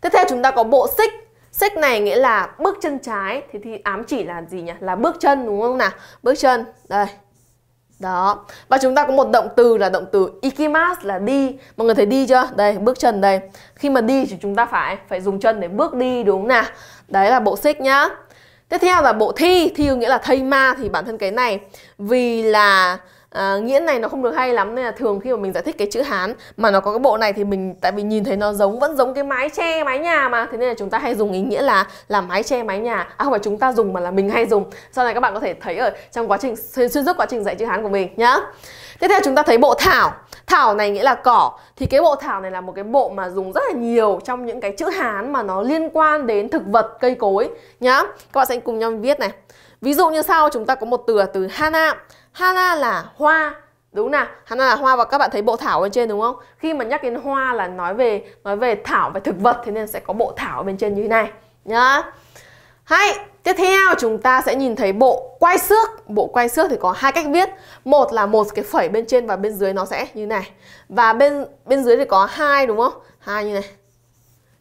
Tiếp theo chúng ta có bộ xích. Xích này nghĩa là bước chân trái, thì, thì ám chỉ là gì nhỉ? Là bước chân đúng không nào? Bước chân, đây. Đó. Và chúng ta có một động từ là động từ ikimasu là đi. Mọi người thấy đi chưa? Đây, bước chân đây. Khi mà đi thì chúng ta phải phải dùng chân để bước đi đúng không nào? Đấy là bộ xích nhá. Tiếp theo là bộ thi. Thi nghĩa là thây ma, thì bản thân cái này vì là à, nghĩa này nó không được hay lắm nên là thường khi mà mình giải thích cái chữ Hán mà nó có cái bộ này thì mình, tại vì nhìn thấy nó giống, vẫn giống cái mái che mái nhà mà, thế nên là chúng ta hay dùng ý nghĩa là là mái che mái nhà. À không phải chúng ta dùng mà là mình hay dùng. Sau này các bạn có thể thấy ở trong quá trình xuyên suốt quá trình dạy chữ Hán của mình nhá. Tiếp theo chúng ta thấy bộ thảo. Thảo này nghĩa là cỏ, thì cái bộ thảo này là một cái bộ mà dùng rất là nhiều trong những cái chữ Hán mà nó liên quan đến thực vật cây cối nhá. Các bạn sẽ cùng nhau viết này. Ví dụ như sau, chúng ta có một từ từ hana. Hana là hoa, đúng nào? Hana là hoa, và các bạn thấy bộ thảo bên trên đúng không? Khi mà nhắc đến hoa là nói về nói về thảo, về thực vật, thế nên sẽ có bộ thảo bên trên như thế này nhá. Hay, tiếp theo chúng ta sẽ nhìn thấy bộ quay xước. Bộ quay xước thì có hai cách viết. Một là một cái phẩy bên trên và bên dưới nó sẽ như này. Và bên bên dưới thì có hai đúng không? Hai như này.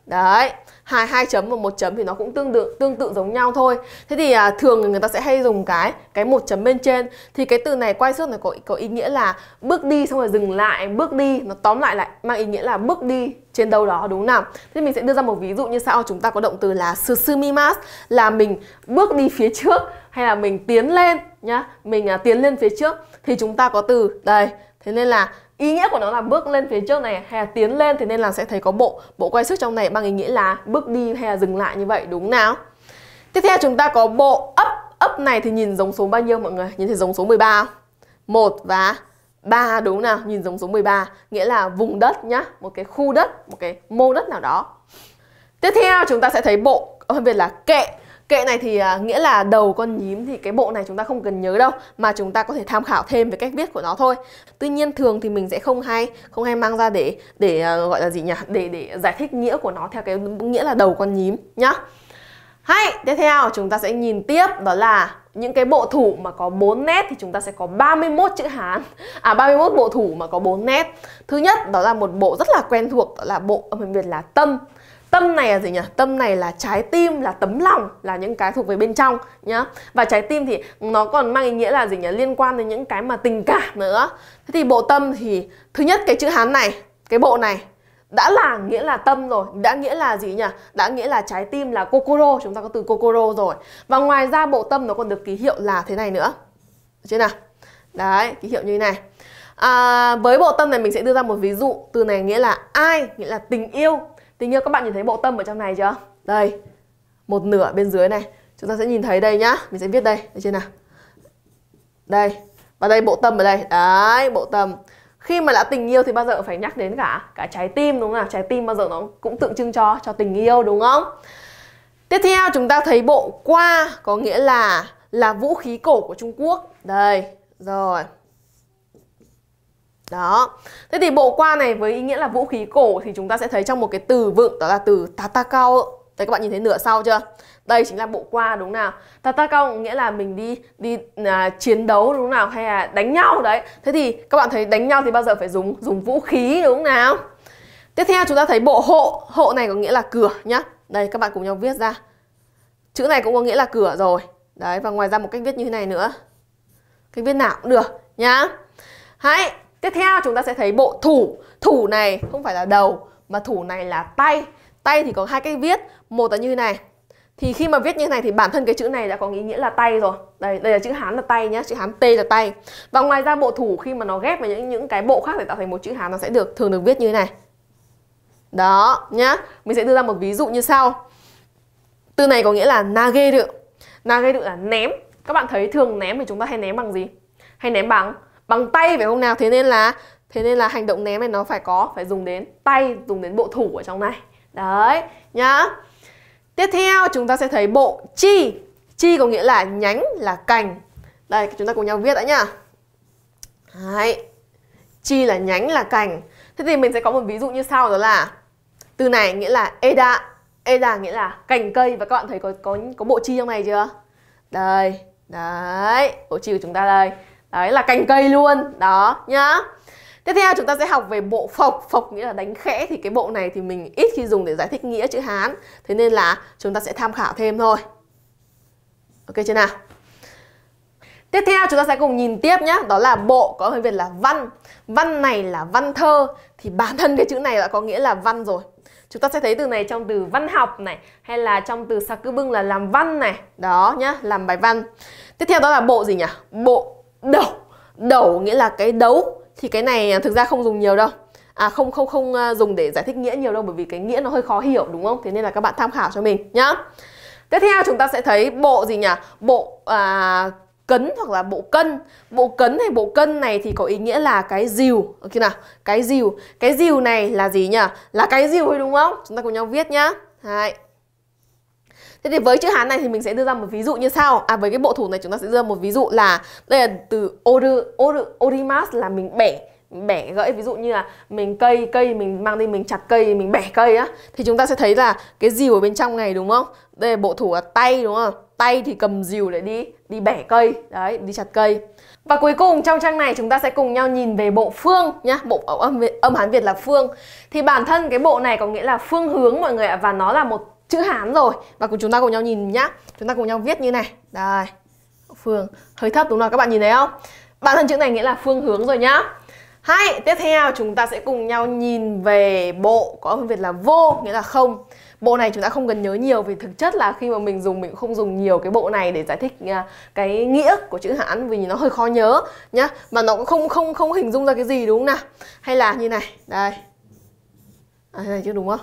Đấy, hai hai chấm và một chấm thì nó cũng tương tự tương tự giống nhau thôi. Thế thì à, thường người ta sẽ hay dùng cái cái một chấm bên trên. Thì cái từ này quay xước này có có ý nghĩa là bước đi xong rồi dừng lại, bước đi, nó tóm lại lại mang ý nghĩa là bước đi trên đâu đó đúng nào. Thế mình sẽ đưa ra một ví dụ như sau. Chúng ta có động từ là susumimasu, là mình bước đi phía trước hay là mình tiến lên nhá. Mình à, tiến lên phía trước thì chúng ta có từ đây. Thế nên là ý nghĩa của nó là bước lên phía trước này hay là tiến lên, thế nên là sẽ thấy có bộ bộ quay xước trong này bằng ý nghĩa là bước đi hay là dừng lại như vậy đúng nào. Tiếp theo chúng ta có bộ ấp. Ấp này thì nhìn giống số bao nhiêu mọi người? Nhìn thấy giống số mười ba không? một và ba đúng nào? Nhìn giống số mười ba, nghĩa là vùng đất nhá, một cái khu đất, một cái mô đất nào đó. Tiếp theo chúng ta sẽ thấy bộ hơn biệt là kệ. Kệ này thì à, nghĩa là đầu con nhím, thì cái bộ này chúng ta không cần nhớ đâu mà chúng ta có thể tham khảo thêm về cách viết của nó thôi. Tuy nhiên thường thì mình sẽ không hay không hay mang ra để để à, gọi là gì nhỉ? Để để giải thích nghĩa của nó theo cái nghĩa là đầu con nhím nhá. Hay, tiếp theo chúng ta sẽ nhìn tiếp, đó là những cái bộ thủ mà có bốn nét thì chúng ta sẽ có ba mươi mốt chữ Hán. À ba mươi mốt bộ thủ mà có bốn nét. Thứ nhất đó là một bộ rất là quen thuộc, đó là bộ âm Việt là tâm. Tâm này là gì nhỉ? Tâm này là trái tim, là tấm lòng, là những cái thuộc về bên trong nhá. Và trái tim thì nó còn mang ý nghĩa là gì nhỉ? Liên quan đến những cái mà tình cảm nữa. Thế thì bộ tâm thì thứ nhất cái chữ Hán này, cái bộ này Đã là nghĩa là tâm rồi, đã nghĩa là gì nhỉ? Đã nghĩa là trái tim là kokoro, chúng ta có từ kokoro rồi. Và ngoài ra bộ tâm nó còn được ký hiệu là thế này nữa. Được chưa nào? Đấy, ký hiệu như thế này. À, với bộ tâm này mình sẽ đưa ra một ví dụ. Từ này nghĩa là ai, nghĩa là tình yêu. Tình yêu các bạn nhìn thấy bộ tâm ở trong này chưa? Đây, một nửa bên dưới này. Chúng ta sẽ nhìn thấy đây nhá. Mình sẽ viết đây, ở trên nào. Đây, và đây bộ tâm ở đây. Đấy, bộ tâm. Khi mà đã tình yêu thì bao giờ phải nhắc đến cả cả trái tim, đúng không nào? Trái tim bao giờ nó cũng tượng trưng cho cho tình yêu, đúng không? Tiếp theo chúng ta thấy bộ qua có nghĩa là là vũ khí cổ của Trung Quốc. Đây, rồi. Đó. Thế thì bộ qua này với ý nghĩa là vũ khí cổ thì chúng ta sẽ thấy trong một cái từ vựng, đó là từ tatakao. Đấy, các bạn nhìn thấy nửa sau chưa? Đây chính là bộ qua, đúng nào? Tatakao nghĩa là mình đi đi à, chiến đấu, đúng nào? Hay là đánh nhau đấy. Thế thì các bạn thấy đánh nhau thì bao giờ phải dùng dùng vũ khí, đúng nào? Tiếp theo chúng ta thấy bộ hộ. Hộ này có nghĩa là cửa nhá. Đây, các bạn cùng nhau viết ra. Chữ này cũng có nghĩa là cửa rồi. Đấy, và ngoài ra một cách viết như thế này nữa. Cách viết nào cũng được nhá. Hãy tiếp theo chúng ta sẽ thấy bộ thủ. Thủ này không phải là đầu mà thủ này là tay. Tay thì có hai cách viết, một là như thế này. Thì khi mà viết như thế này thì bản thân cái chữ này đã có ý nghĩa là tay rồi. Đây, đây là chữ Hán là tay nhá, chữ Hán T là tay. Và ngoài ra bộ thủ khi mà nó ghép với những những cái bộ khác để tạo thành một chữ Hán, nó sẽ được thường được viết như thế này. Đó nhá, mình sẽ đưa ra một ví dụ như sau. Từ này có nghĩa là nageru. Nageru là ném. Các bạn thấy thường ném thì chúng ta hay ném bằng gì? Hay ném bằng bằng tay phải không nào? Thế nên là thế nên là hành động ném này nó phải có phải dùng đến tay, dùng đến bộ thủ ở trong này. Đấy nhá. Tiếp theo chúng ta sẽ thấy bộ chi. Chi có nghĩa là nhánh, là cành. Đây, chúng ta cùng nhau viết đã nhá. Đấy. Chi là nhánh, là cành. Thế thì mình sẽ có một ví dụ như sau, đó là từ này nghĩa là eda. Eda nghĩa là cành cây. Và các bạn thấy có có có bộ chi trong này chưa? Đây, đấy, bộ chi của chúng ta đây. Đấy là cành cây luôn. Đó nhá. Tiếp theo chúng ta sẽ học về bộ phộc. Phộc nghĩa là đánh khẽ, thì cái bộ này thì mình ít khi dùng để giải thích nghĩa chữ Hán. Thế nên là chúng ta sẽ tham khảo thêm thôi. Ok chưa nào? Tiếp theo chúng ta sẽ cùng nhìn tiếp nhé. Đó là bộ có hơi Việt là văn. Văn này là văn thơ. Thì bản thân cái chữ này đã có nghĩa là văn rồi. Chúng ta sẽ thấy từ này trong từ văn học này, hay là trong từ sakubung là làm văn này. Đó nhá, làm bài văn. Tiếp theo đó là bộ gì nhỉ? Bộ đẩu. Đẩu nghĩa là cái đấu. Thì cái này thực ra không dùng nhiều đâu. À không không không dùng để giải thích nghĩa nhiều đâu, bởi vì cái nghĩa nó hơi khó hiểu, đúng không? Thế nên là các bạn tham khảo cho mình nhá. Tiếp theo chúng ta sẽ thấy bộ gì nhỉ? Bộ à, cấn hoặc là bộ cân. Bộ cấn hay bộ cân này thì có ý nghĩa là cái rìu. Ok nào? Cái rìu. Cái rìu này là gì nhỉ? Là cái rìu thôi, đúng không? Chúng ta cùng nhau viết nhá. Đấy. Thế thì với chữ Hán này thì mình sẽ đưa ra một ví dụ như sau. À với cái bộ thủ này chúng ta sẽ đưa ra một ví dụ là, đây là từ oru, oru, orimas là mình bẻ, bẻ gãy. Ví dụ như là mình cây, cây mình mang đi mình chặt cây, mình bẻ cây á. Thì chúng ta sẽ thấy là cái rìu ở bên trong này, đúng không? Đây là bộ thủ là tay, đúng không? Tay thì cầm rìu để đi, đi bẻ cây, đấy, đi chặt cây. Và cuối cùng trong trang này chúng ta sẽ cùng nhau nhìn về bộ phương nhá. Bộ âm, âm Hán Việt là phương. Thì bản thân cái bộ này có nghĩa là phương hướng mọi người ạ. Và nó là một chữ Hán rồi. Và cùng chúng ta cùng nhau nhìn nhá. Chúng ta cùng nhau viết như này. Đây. Phương hơi thấp, đúng không? Các bạn nhìn thấy không? Bản thân chữ này nghĩa là phương hướng rồi nhá. Hay, tiếp theo chúng ta sẽ cùng nhau nhìn về bộ có âm Việt là vô, nghĩa là không. Bộ này chúng ta không cần nhớ nhiều, vì thực chất là khi mà mình dùng mình cũng không dùng nhiều cái bộ này để giải thích cái nghĩa của chữ Hán, vì nó hơi khó nhớ nhá. Mà nó cũng không không không hình dung ra cái gì, đúng không nào? Hay là như này. Đây. À, thế này chứ, đúng không?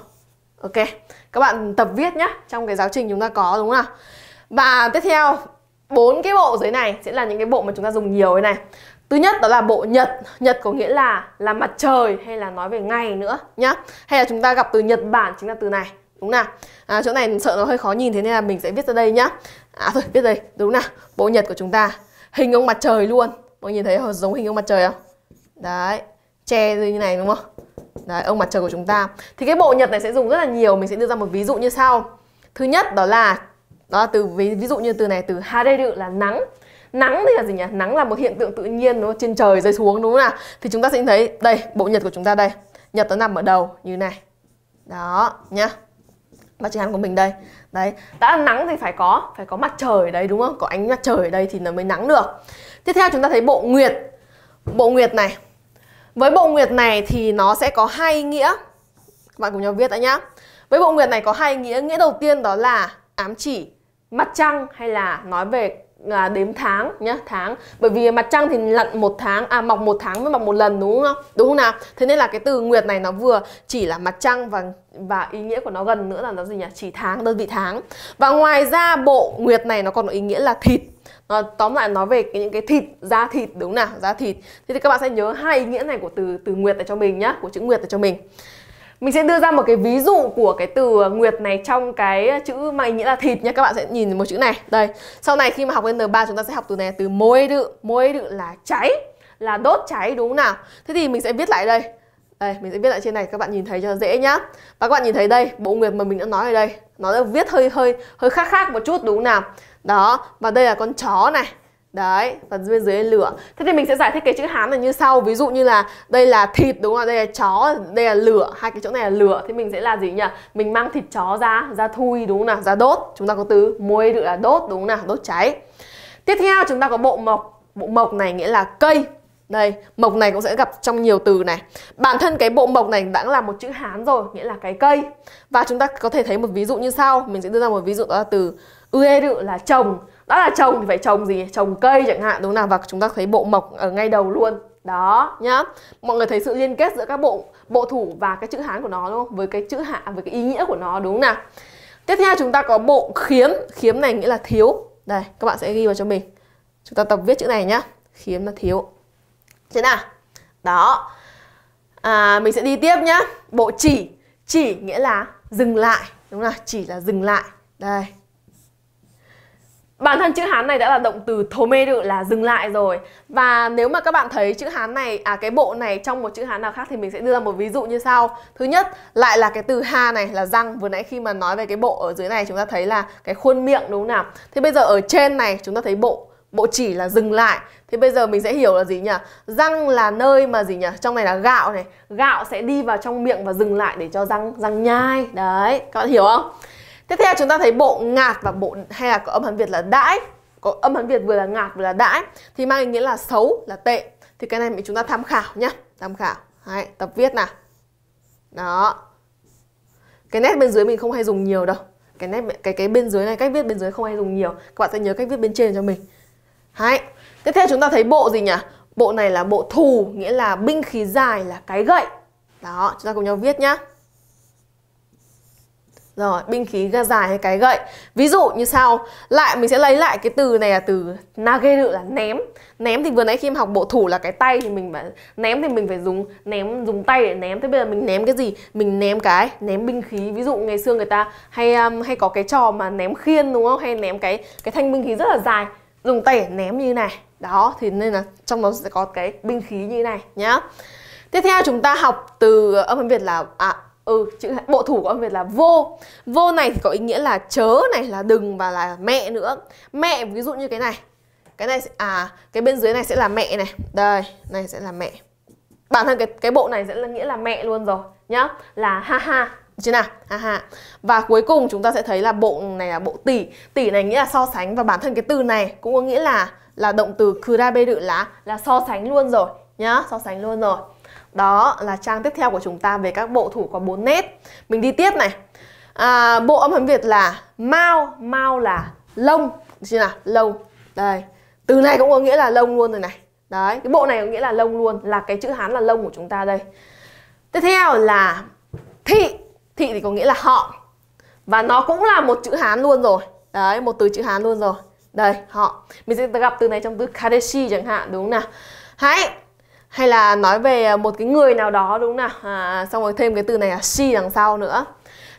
Ok, các bạn tập viết nhá, trong cái giáo trình chúng ta có, đúng không nào? Và tiếp theo, bốn cái bộ dưới này sẽ là những cái bộ mà chúng ta dùng nhiều thế này. Thứ nhất đó là bộ nhật. Nhật có nghĩa là là mặt trời, hay là nói về ngày nữa nhá. Hay là chúng ta gặp từ Nhật Bản chính là từ này, đúng nào? À, chỗ này sợ nó hơi khó nhìn, thế nên là mình sẽ viết ra đây nhá. À thôi, viết đây, đúng nào? Bộ nhật của chúng ta, hình ông mặt trời luôn. Mọi người nhìn thấy giống hình ông mặt trời không? Đấy, che như này đúng không? Đấy, ông mặt trời của chúng ta. Thì cái bộ nhật này sẽ dùng rất là nhiều. Mình sẽ đưa ra một ví dụ như sau. Thứ nhất đó là, đó là từ ví, ví dụ như từ này, từ hareru là nắng. Nắng thì là gì nhỉ? Nắng là một hiện tượng tự nhiên, đúng không? Trên trời rơi xuống, đúng không nào? Thì chúng ta sẽ thấy đây, bộ nhật của chúng ta đây. Nhật nó nằm ở đầu như này. Đó nhá. Và chữ Hán của mình đây. Đấy, đã nắng thì phải có phải có mặt trời ở đấy, đúng không? Có ánh mặt trời ở đây thì nó mới nắng được. Tiếp theo chúng ta thấy bộ nguyệt. Bộ nguyệt này, với bộ nguyệt này thì nó sẽ có hai nghĩa. Các bạn cùng nhau viết đã nhá. Với bộ nguyệt này có hai nghĩa. Nghĩa đầu tiên đó là ám chỉ mặt trăng hay là nói về là đếm tháng nhá, tháng. Bởi vì mặt trăng thì lặn một tháng, à mọc một tháng mới mọc một lần đúng không? Đúng không nào? Thế nên là cái từ nguyệt này nó vừa chỉ là mặt trăng và và ý nghĩa của nó gần nữa là nó gì nhỉ? Chỉ tháng, đơn vị tháng. Và ngoài ra bộ nguyệt này nó còn có ý nghĩa là thịt. Nó tóm lại nói về cái, những cái thịt, da thịt đúng không nào? Da thịt. Thế thì các bạn sẽ nhớ hai ý nghĩa này của từ từ nguyệt này cho mình nhá, của chữ nguyệt này cho mình. Mình sẽ đưa ra một cái ví dụ của cái từ nguyệt này trong cái chữ mà ý nghĩa là thịt nha. Các bạn sẽ nhìn một chữ này. Đây, sau này khi mà học lên en ba chúng ta sẽ học từ này, từ moeru. Moeru là cháy, là đốt cháy đúng không nào? Thế thì mình sẽ viết lại đây. Đây, mình sẽ viết lại trên này các bạn nhìn thấy cho dễ nhá. Và các bạn nhìn thấy đây, bộ nguyệt mà mình đã nói ở đây, nó đã viết hơi hơi hơi khác khác một chút đúng không nào? Đó, và đây là con chó này. Đấy, và bên dưới lửa. Thế thì mình sẽ giải thích cái chữ Hán này như sau. Ví dụ như là đây là thịt đúng không? Đây là chó, đây là lửa. Hai cái chỗ này là lửa. Thế mình sẽ là gì nhỉ? Mình mang thịt chó ra, ra thui đúng không nào? Ra đốt. Chúng ta có từ moeru là đốt đúng không nào? Đốt cháy. Tiếp theo chúng ta có bộ mộc. Bộ mộc này nghĩa là cây. Đây, mộc này cũng sẽ gặp trong nhiều từ này. Bản thân cái bộ mộc này đã là một chữ Hán rồi, nghĩa là cái cây. Và chúng ta có thể thấy một ví dụ như sau. Mình sẽ đưa ra một ví dụ đó là từ ueru là trồng. Đó là trồng thì phải trồng gì? Trồng cây chẳng hạn đúng không nào? Và chúng ta thấy bộ mộc ở ngay đầu luôn. Đó nhá. Mọi người thấy sự liên kết giữa các bộ bộ thủ và cái chữ Hán của nó đúng không? Với cái chữ hạ, với cái ý nghĩa của nó đúng không nào? Tiếp theo chúng ta có bộ khiếm. Khiếm này nghĩa là thiếu. Đây, các bạn sẽ ghi vào cho mình. Chúng ta tập viết chữ này nhá. Khiếm là thiếu. Thế nào? Đó. À, mình sẽ đi tiếp nhá. Bộ chỉ. Chỉ nghĩa là dừng lại. Đúng không nào? Chỉ là dừng lại. Đây. Bản thân chữ Hán này đã là động từ thomeru là dừng lại rồi. Và nếu mà các bạn thấy chữ Hán này, à cái bộ này trong một chữ Hán nào khác thì mình sẽ đưa ra một ví dụ như sau. Thứ nhất, lại là cái từ ha này là răng. Vừa nãy khi mà nói về cái bộ ở dưới này chúng ta thấy là cái khuôn miệng đúng không nào? Thế bây giờ ở trên này chúng ta thấy bộ bộ chỉ là dừng lại. Thế bây giờ mình sẽ hiểu là gì nhỉ? Răng là nơi mà gì nhỉ? Trong này là gạo này. Gạo sẽ đi vào trong miệng và dừng lại để cho răng răng nhai. Đấy, các bạn hiểu không? Tiếp theo chúng ta thấy bộ ngạt và bộ hay là có âm Hán Việt là đãi. Có âm Hán Việt vừa là ngạt vừa là đãi thì mang ý nghĩa là xấu, là tệ. Thì cái này mình chúng ta tham khảo nhá, tham khảo. Đấy, tập viết nào. Đó. Cái nét bên dưới mình không hay dùng nhiều đâu. Cái nét cái cái bên dưới này, cách viết bên dưới không hay dùng nhiều. Các bạn sẽ nhớ cách viết bên trên cho mình. Đấy. Tiếp theo chúng ta thấy bộ gì nhỉ? Bộ này là bộ thù, nghĩa là binh khí dài, là cái gậy. Đó, chúng ta cùng nhau viết nhá. Rồi, binh khí ga dài hay cái gậy. Ví dụ như sau. Lại mình sẽ lấy lại cái từ này là từ nageru là ném. Ném thì vừa nãy khi mà học bộ thủ là cái tay thì mình bảo ném thì mình phải dùng ném dùng tay để ném. Thế bây giờ mình ném cái gì? Mình ném cái ném binh khí. Ví dụ ngày xưa người ta hay um, hay có cái trò mà ném khiên đúng không? Hay ném cái cái thanh binh khí rất là dài, dùng tay để ném như này. Đó, thì nên là trong nó sẽ có cái binh khí như này nhá. Tiếp theo chúng ta học từ âm Hán Việt là à, Ừ, chữ bộ thủ của âm Việt là vô. Vô này thì có ý nghĩa là chớ này, là đừng và là mẹ nữa. Mẹ, ví dụ như cái này. Cái này, à, cái bên dưới này sẽ là mẹ này. Đây, này sẽ là mẹ. Bản thân cái, cái bộ này sẽ là nghĩa là mẹ luôn rồi nhá. Là ha ha, chứ nào, ha ha. Và cuối cùng chúng ta sẽ thấy là bộ này là bộ tỷ. Tỷ này nghĩa là so sánh. Và bản thân cái từ này cũng có nghĩa là là động từ kuraberu là là so sánh luôn rồi nhá, so sánh luôn rồi. Đó là trang tiếp theo của chúng ta về các bộ thủ có bốn nét. Mình đi tiếp này. À, bộ âm Hán Việt là mao. Mao là lông. Được chưa nào? Lông. Đây. Từ này cũng có nghĩa là lông luôn rồi này. Đấy. Cái bộ này có nghĩa là lông luôn. Là cái chữ Hán là lông của chúng ta đây. Tiếp theo là thị. Thị thì có nghĩa là họ. Và nó cũng là một chữ Hán luôn rồi. Đấy. Một từ chữ Hán luôn rồi. Đây. Họ. Mình sẽ gặp từ này trong từ kadeshi chẳng hạn. Đúng không nào? Hãy. Hay là nói về một cái người nào đó đúng không nào? À, xong rồi thêm cái từ này là shi đằng sau nữa.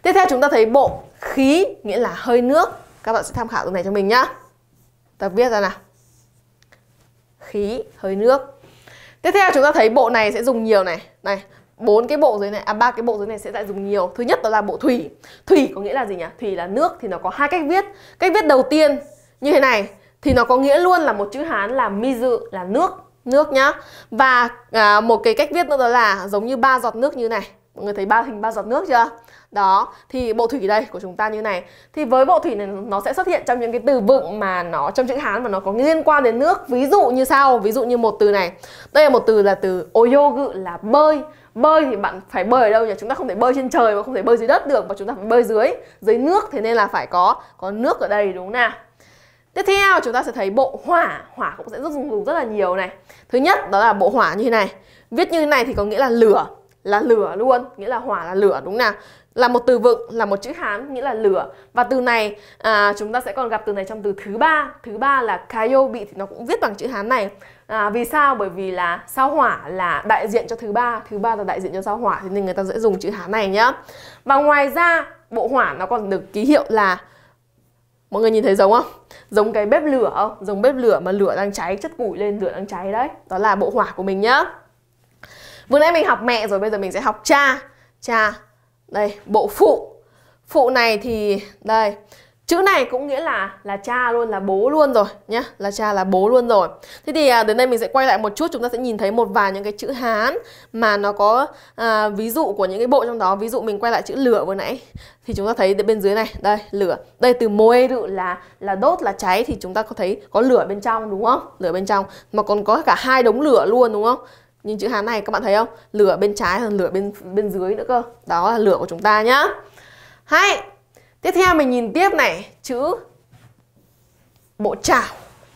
Tiếp theo chúng ta thấy bộ khí, nghĩa là hơi nước. Các bạn sẽ tham khảo từ này cho mình nhá. Tập viết ra nào. Khí, hơi nước. Tiếp theo chúng ta thấy bộ này sẽ dùng nhiều này. Này, bốn cái bộ dưới này, à ba cái bộ dưới này sẽ lại dùng nhiều. Thứ nhất đó là bộ thủy. Thủy có nghĩa là gì nhỉ? Thủy là nước thì nó có hai cách viết. Cách viết đầu tiên như thế này thì nó có nghĩa luôn là một chữ Hán là mizu là nước. Nước nhá. Và à, một cái cách viết nữa đó là giống như ba giọt nước như này. Mọi người thấy ba hình ba giọt nước chưa? Đó, thì bộ thủy đây của chúng ta như này. Thì với bộ thủy này nó sẽ xuất hiện trong những cái từ vựng mà nó trong chữ Hán mà nó có liên quan đến nước. Ví dụ như sau, ví dụ như một từ này. Đây là một từ là từ oyogu là bơi. Bơi thì bạn phải bơi ở đâu nhỉ? Chúng ta không thể bơi trên trời và không thể bơi dưới đất được, và chúng ta phải bơi dưới, dưới nước, thế nên là phải có có nước ở đây, đúng không nào? Tiếp theo chúng ta sẽ thấy bộ hỏa. Hỏa cũng sẽ rất dùng rất là nhiều này. Thứ nhất đó là bộ hỏa như thế này. Viết như thế này thì có nghĩa là lửa, là lửa luôn, nghĩa là hỏa là lửa, đúng nào? Là một từ vựng, là một chữ Hán, nghĩa là lửa. Và từ này à, chúng ta sẽ còn gặp từ này trong từ thứ ba. Thứ ba là kayobi, thì nó cũng viết bằng chữ Hán này. À, vì sao? Bởi vì là sao hỏa là đại diện cho thứ ba, thứ ba là đại diện cho sao hỏa, thế nên người ta sẽ dùng chữ Hán này nhá. Và ngoài ra bộ hỏa nó còn được ký hiệu là, mọi người nhìn thấy giống không? Giống cái bếp lửa không? Giống bếp lửa mà lửa đang cháy, chất củi lên lửa đang cháy đấy. Đó là bộ hỏa của mình nhá. Vừa nãy mình học mẹ rồi, bây giờ mình sẽ học cha. Cha, đây, bộ phụ. Phụ này thì, đây, chữ này cũng nghĩa là là cha luôn, là bố luôn rồi nhá. Là cha, là bố luôn rồi. Thế thì à, đến đây mình sẽ quay lại một chút. Chúng ta sẽ nhìn thấy một vài những cái chữ Hán mà nó có à, ví dụ của những cái bộ trong đó. Ví dụ mình quay lại chữ lửa vừa nãy, thì chúng ta thấy bên dưới này, đây, lửa. Đây, từ moeru là là đốt, là cháy. Thì chúng ta có thấy có lửa bên trong, đúng không? Lửa bên trong, mà còn có cả hai đống lửa luôn, đúng không? Nhìn chữ Hán này các bạn thấy không? Lửa bên trái hơn lửa bên bên dưới nữa cơ. Đó là lửa của chúng ta nhá. Hay. Tiếp theo mình nhìn tiếp này, chữ bộ chảo.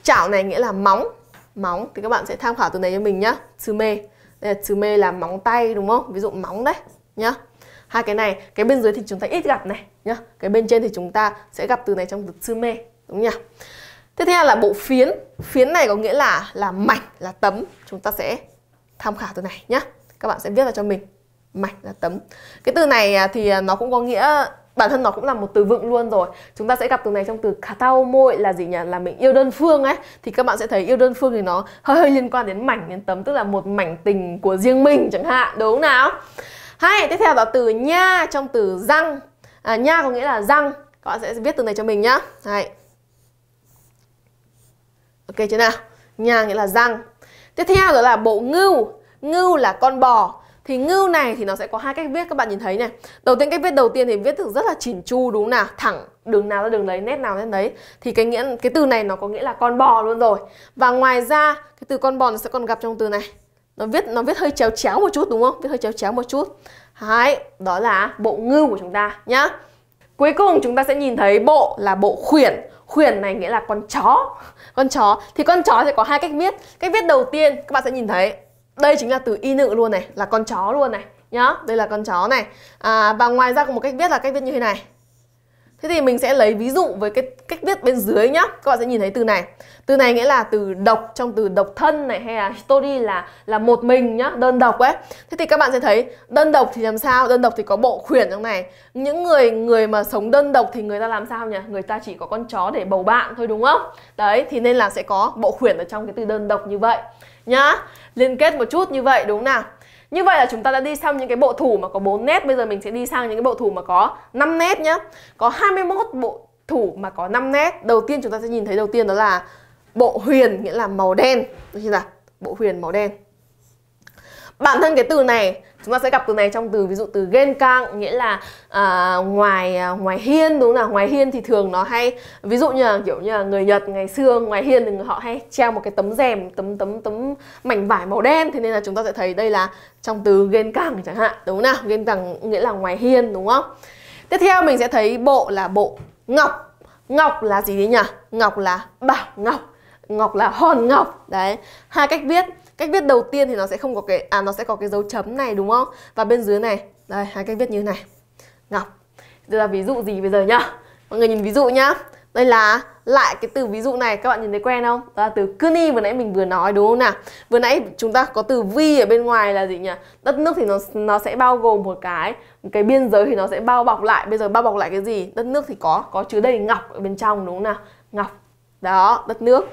Chảo này nghĩa là móng. Móng thì các bạn sẽ tham khảo từ này cho mình nhá. Tsume. Đây là tsume là móng tay, đúng không? Ví dụ móng đấy nhá. Hai cái này, cái bên dưới thì chúng ta ít gặp này nhá. Cái bên trên thì chúng ta sẽ gặp từ này trong từ tsume, đúng nhỉ? Tiếp theo là bộ phiến. Phiến này có nghĩa là là mảnh, là tấm. Chúng ta sẽ tham khảo từ này nhá. Các bạn sẽ viết ra cho mình, mảnh là tấm. Cái từ này thì nó cũng có nghĩa, bản thân nó cũng là một từ vựng luôn rồi. Chúng ta sẽ gặp từ này trong từ kataomoi là gì nhỉ? Là mình yêu đơn phương ấy. Thì các bạn sẽ thấy yêu đơn phương thì nó hơi hơi liên quan đến mảnh, đến tấm, tức là một mảnh tình của riêng mình chẳng hạn, đúng nào? Hay, tiếp theo là từ nha trong từ răng. À, nha có nghĩa là răng. Các bạn sẽ viết từ này cho mình nhá. Hay. Ok chưa nào? Nha nghĩa là răng. Tiếp theo đó là bộ ngưu. Ngưu là con bò. Thì ngưu này thì nó sẽ có hai cách viết, các bạn nhìn thấy này. Đầu tiên, cách viết đầu tiên thì viết từ rất là chỉn chu, đúng nào? Thẳng, đường nào ra đường đấy, nét nào ra đấy. Thì cái nghĩa cái từ này nó có nghĩa là con bò luôn rồi. Và ngoài ra cái từ con bò nó sẽ còn gặp trong từ này. Nó viết nó viết hơi chéo chéo một chút, đúng không? Viết hơi chéo chéo một chút. Đấy, đó là bộ ngưu của chúng ta nhá. Cuối cùng chúng ta sẽ nhìn thấy bộ là bộ khuyển. Khuyển này nghĩa là con chó. Con chó thì con chó sẽ có hai cách viết. Cách viết đầu tiên các bạn sẽ nhìn thấy đây chính là từ y nữ luôn này, là con chó luôn này nhá. Đây là con chó này. À, và ngoài ra còn một cách viết là cách viết như thế này. Thế thì mình sẽ lấy ví dụ với cái cách viết bên dưới nhá. Các bạn sẽ nhìn thấy từ này. Từ này nghĩa là từ độc trong từ độc thân này, hay là hitori là là một mình nhá, đơn độc ấy. Thế thì các bạn sẽ thấy đơn độc thì làm sao? Đơn độc thì có bộ khuyển trong này. Những người người mà sống đơn độc thì người ta làm sao nhỉ? Người ta chỉ có con chó để bầu bạn thôi, đúng không? Đấy, thì nên là sẽ có bộ khuyển ở trong cái từ đơn độc như vậy nhá. Liên kết một chút như vậy, đúng nào? Như vậy là chúng ta đã đi xong những cái bộ thủ mà có bốn nét. Bây giờ mình sẽ đi sang những cái bộ thủ mà có năm nét nhé. Có hai mươi mốt bộ thủ mà có năm nét. Đầu tiên chúng ta sẽ nhìn thấy đầu tiên đó là bộ huyền, nghĩa là màu đen. Được chưa nào? Bộ huyền màu đen. Bản thân cái từ này chúng ta sẽ gặp từ này trong từ, ví dụ từ genkang, nghĩa là à, ngoài à, ngoài hiên, đúng là ngoài hiên thì thường nó hay, ví dụ như là, kiểu như là người Nhật ngày xưa ngoài hiên thì họ hay treo một cái tấm rèm, tấm tấm tấm mảnh vải màu đen, thế nên là chúng ta sẽ thấy đây là trong từ genkang chẳng hạn, đúng nào? Genkang nghĩa là ngoài hiên, đúng không? Tiếp theo mình sẽ thấy bộ là bộ ngọc. Ngọc là gì đấy nhỉ? Ngọc là bảo ngọc, ngọc là hòn ngọc. Đấy, hai cách viết. Cách viết đầu tiên thì nó sẽ không có cái à nó sẽ có cái dấu chấm này, đúng không? Và bên dưới này, đây, hai cách viết như thế này. Ngọc. Đây là ví dụ gì bây giờ nhá? Mọi người nhìn ví dụ nhá. Đây là lại cái từ ví dụ này, các bạn nhìn thấy quen không? Đó là từ kuni vừa nãy mình vừa nói, đúng không nào? Vừa nãy chúng ta có từ vi ở bên ngoài là gì nhỉ? Đất nước thì nó nó sẽ bao gồm một cái cái biên giới thì nó sẽ bao bọc lại. Bây giờ bao bọc lại cái gì? Đất nước thì có có chứa đầy ngọc ở bên trong, đúng không nào? Ngọc. Đó, đất nước.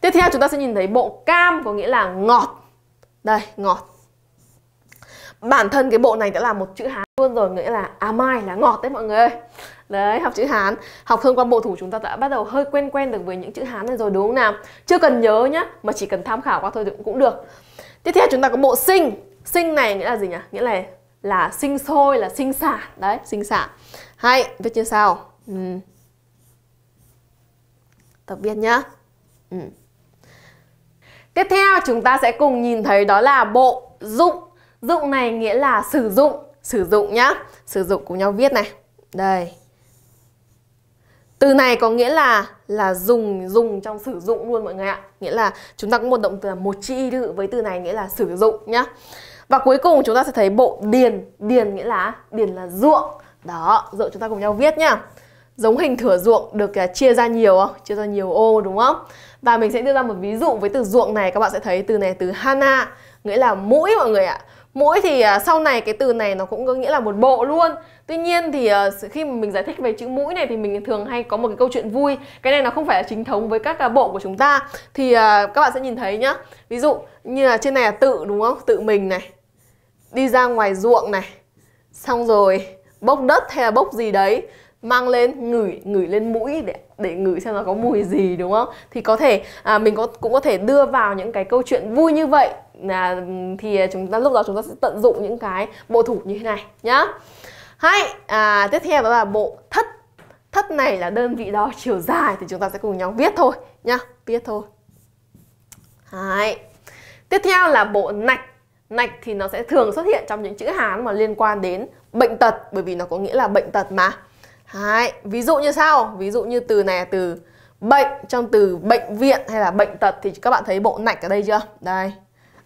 Tiếp theo chúng ta sẽ nhìn thấy bộ cam, có nghĩa là ngọt. Đây, ngọt. Bản thân cái bộ này đã là một chữ Hán luôn rồi, nghĩa là amai là ngọt đấy mọi người ơi. Đấy, học chữ Hán, học thông qua bộ thủ chúng ta đã bắt đầu hơi quen quen được với những chữ Hán này rồi, đúng không nào? Chưa cần nhớ nhá, mà chỉ cần tham khảo qua thôi cũng được. Tiếp theo chúng ta có bộ sinh. Sinh này nghĩa là gì nhỉ? Nghĩa là là sinh sôi, là sinh sản. Đấy, sinh sản. Hay, viết như sau. Ừ. Tập viết nhá. Ừ. Tiếp theo chúng ta sẽ cùng nhìn thấy đó là bộ dụng. Dụng này nghĩa là sử dụng. Sử dụng nhá. Sử dụng cùng nhau viết này. Đây. Từ này có nghĩa là là dùng, dùng trong sử dụng luôn mọi người ạ. Nghĩa là chúng ta có một động từ là một chi tự với từ này nghĩa là sử dụng nhá. Và cuối cùng chúng ta sẽ thấy bộ điền. Điền nghĩa là điền là ruộng. Đó, ruộng chúng ta cùng nhau viết nhá. Giống hình thửa ruộng được chia ra nhiều không? Chia ra nhiều ô đúng không? Và mình sẽ đưa ra một ví dụ với từ ruộng này. Các bạn sẽ thấy từ này từ hana, nghĩa là mũi mọi người ạ. Mũi thì sau này cái từ này nó cũng có nghĩa là một bộ luôn. Tuy nhiên thì khi mà mình giải thích về chữ mũi này thì mình thường hay có một cái câu chuyện vui. Cái này nó không phải là chính thống với các bộ của chúng ta. Thì các bạn sẽ nhìn thấy nhá. Ví dụ như là trên này là tự đúng không? Tự mình này. Đi ra ngoài ruộng này. Xong rồi bốc đất hay là bốc gì đấy, mang lên ngửi ngửi lên mũi để để ngửi xem nó có mùi gì đúng không? Thì có thể à, mình có cũng có thể đưa vào những cái câu chuyện vui như vậy là thì chúng ta lúc đó chúng ta sẽ tận dụng những cái bộ thủ như thế này nhá. Hay à, tiếp theo đó là bộ thất. Thất này là đơn vị đo chiều dài thì chúng ta sẽ cùng nhau viết thôi nhá, viết thôi. Hay. Tiếp theo là bộ nạch. Nạch thì nó sẽ thường xuất hiện trong những chữ Hán mà liên quan đến bệnh tật, bởi vì nó có nghĩa là bệnh tật mà. Đấy, ví dụ như sau, ví dụ như từ này là từ bệnh, trong từ bệnh viện hay là bệnh tật thì các bạn thấy bộ nạch ở đây chưa? Đây,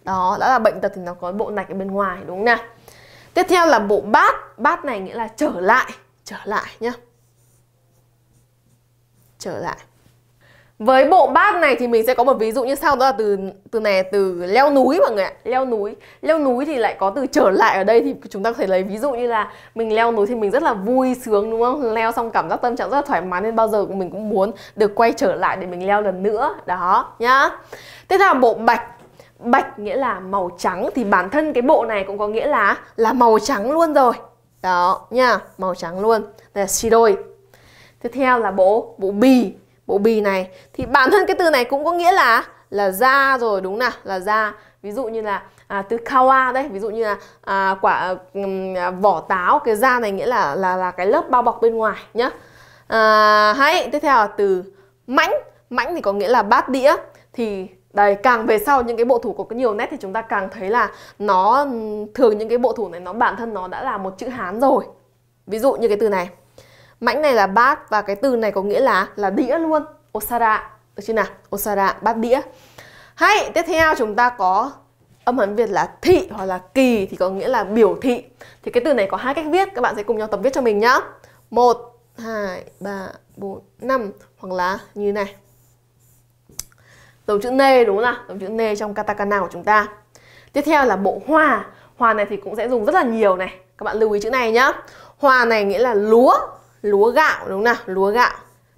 đó, đã là bệnh tật thì nó có bộ nạch ở bên ngoài đúng không nào? Tiếp theo là bộ bát, bát này nghĩa là trở lại, trở lại nhá. Trở lại. Với bộ bát này thì mình sẽ có một ví dụ như sau, đó là từ từ này từ leo núi mọi người ạ. Leo núi. Leo núi thì lại có từ trở lại ở đây thì chúng ta có thể lấy ví dụ như là mình leo núi thì mình rất là vui sướng đúng không? Leo xong cảm giác tâm trạng rất là thoải mái nên bao giờ mình cũng muốn được quay trở lại để mình leo lần nữa. Đó nhá. Tiếp theo là bộ bạch. Bạch nghĩa là màu trắng thì bản thân cái bộ này cũng có nghĩa là là màu trắng luôn rồi. Đó nhá, màu trắng luôn. Đây là shiroi. Tiếp theo là bộ bộ bì. Bộ bì này thì bản thân cái từ này cũng có nghĩa là là da rồi đúng nào, là da. Ví dụ như là à, từ kawa đây, ví dụ như là à, quả à, vỏ táo, cái da này nghĩa là là là cái lớp bao bọc bên ngoài nhá. À, hay tiếp theo là từ mãnh. Mãnh thì có nghĩa là bát đĩa. Thì đây, càng về sau những cái bộ thủ có nhiều nét thì chúng ta càng thấy là nó thường những cái bộ thủ này nó bản thân nó đã là một chữ Hán rồi. Ví dụ như cái từ này. Mãnh này là bát và cái từ này có nghĩa là là đĩa luôn, osara, được chưa nào? Osara, bát đĩa. Hay, tiếp theo chúng ta có âm Hán Việt là thị hoặc là kỳ thì có nghĩa là biểu thị. Thì cái từ này có hai cách viết, các bạn sẽ cùng nhau tập viết cho mình nhá. một hai ba bốn năm hoặc là như này. Dòng chữ nê đúng không nào? Dòng chữ nê trong katakana của chúng ta. Tiếp theo là bộ hòa. Hòa này thì cũng sẽ dùng rất là nhiều này. Các bạn lưu ý chữ này nhá. Hòa này nghĩa là lúa. Lúa gạo đúng nào, lúa gạo.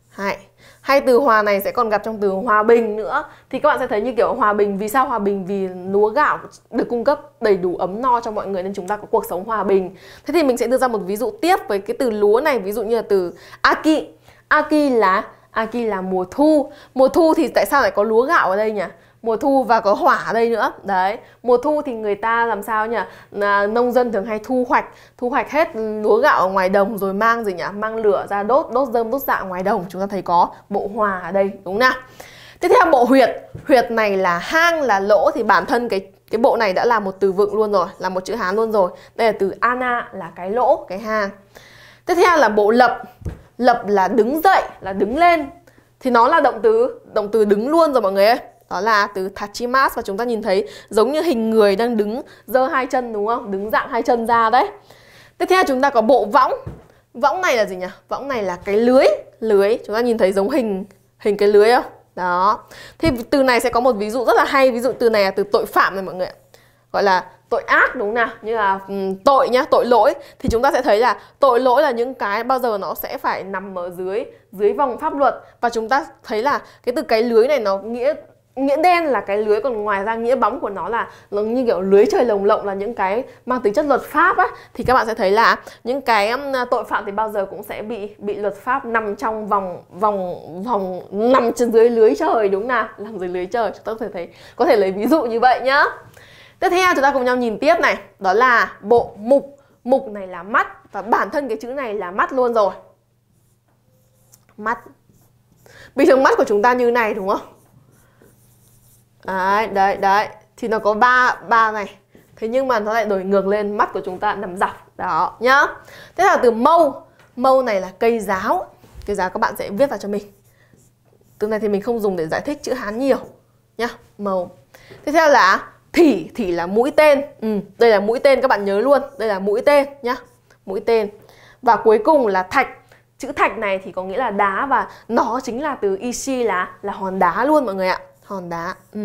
Hay. Hay từ hòa này sẽ còn gặp trong từ hòa bình nữa. Thì các bạn sẽ thấy như kiểu hòa bình. Vì sao hòa bình? Vì lúa gạo được cung cấp đầy đủ ấm no cho mọi người nên chúng ta có cuộc sống hòa bình. Thế thì mình sẽ đưa ra một ví dụ tiếp với cái từ lúa này. Ví dụ như là từ aki. Aki là aki là mùa thu. Mùa thu thì tại sao lại có lúa gạo ở đây nhỉ? Mùa thu và có hỏa ở đây nữa. Đấy, mùa thu thì người ta làm sao nhỉ? À, nông dân thường hay thu hoạch, thu hoạch hết lúa gạo ở ngoài đồng rồi mang gì nhỉ? Mang lửa ra đốt, đốt rơm đốt dạ ngoài đồng. Chúng ta thấy có bộ hòa ở đây đúng nào? Tiếp theo bộ huyệt. Huyệt này là hang, là lỗ thì bản thân cái cái bộ này đã là một từ vựng luôn rồi, là một chữ Hán luôn rồi. Đây là từ ana là cái lỗ, cái hang. Tiếp theo là bộ lập. Lập là đứng dậy, là đứng lên. Thì nó là động từ, động từ đứng luôn rồi mọi người ơi. Đó là từ tachimasu và chúng ta nhìn thấy giống như hình người đang đứng giơ hai chân đúng không? Đứng dạng hai chân ra đấy. Tiếp theo chúng ta có bộ võng. Võng này là gì nhỉ? Võng này là cái lưới. Lưới, chúng ta nhìn thấy giống hình hình cái lưới không? Đó. Thì từ này sẽ có một ví dụ rất là hay. Ví dụ từ này là từ tội phạm này mọi người ạ. Gọi là tội ác đúng nào? Như là um, tội nhá, tội lỗi. Thì chúng ta sẽ thấy là tội lỗi là những cái bao giờ nó sẽ phải nằm ở dưới dưới vòng pháp luật. Và chúng ta thấy là cái từ cái lưới này nó nghĩa nghĩa đen là cái lưới, còn ngoài ra nghĩa bóng của nó là nó như kiểu lưới trời lồng lộng, là những cái mang tính chất luật pháp á. Thì các bạn sẽ thấy là những cái tội phạm thì bao giờ cũng sẽ bị bị luật pháp nằm trong vòng vòng vòng nằm trên dưới lưới trời đúng nào, làm dưới lưới trời. Chúng ta có thể thấy, có thể lấy ví dụ như vậy nhá. Tiếp theo chúng ta cùng nhau nhìn tiếp này, đó là bộ mục. Mục này là mắt, và bản thân cái chữ này là mắt luôn rồi. Mắt. Bình thường mắt của chúng ta như này đúng không? Đấy, đấy, đấy. Thì nó có ba, ba này. Thế nhưng mà nó lại đổi ngược lên, mắt của chúng ta nằm dọc. Đó, nhá. Thế là từ mâu. Mâu này là cây giáo. Cây giáo các bạn sẽ viết vào cho mình. Từ này thì mình không dùng để giải thích chữ Hán nhiều nhá, màu. Tiếp theo là thỉ, thỉ là mũi tên. Ừ, đây là mũi tên, các bạn nhớ luôn, đây là mũi tên nhá, mũi tên. Và cuối cùng là thạch. Chữ thạch này thì có nghĩa là đá, và nó chính là từ ishi là là hòn đá luôn mọi người ạ, hòn đá. Ừ.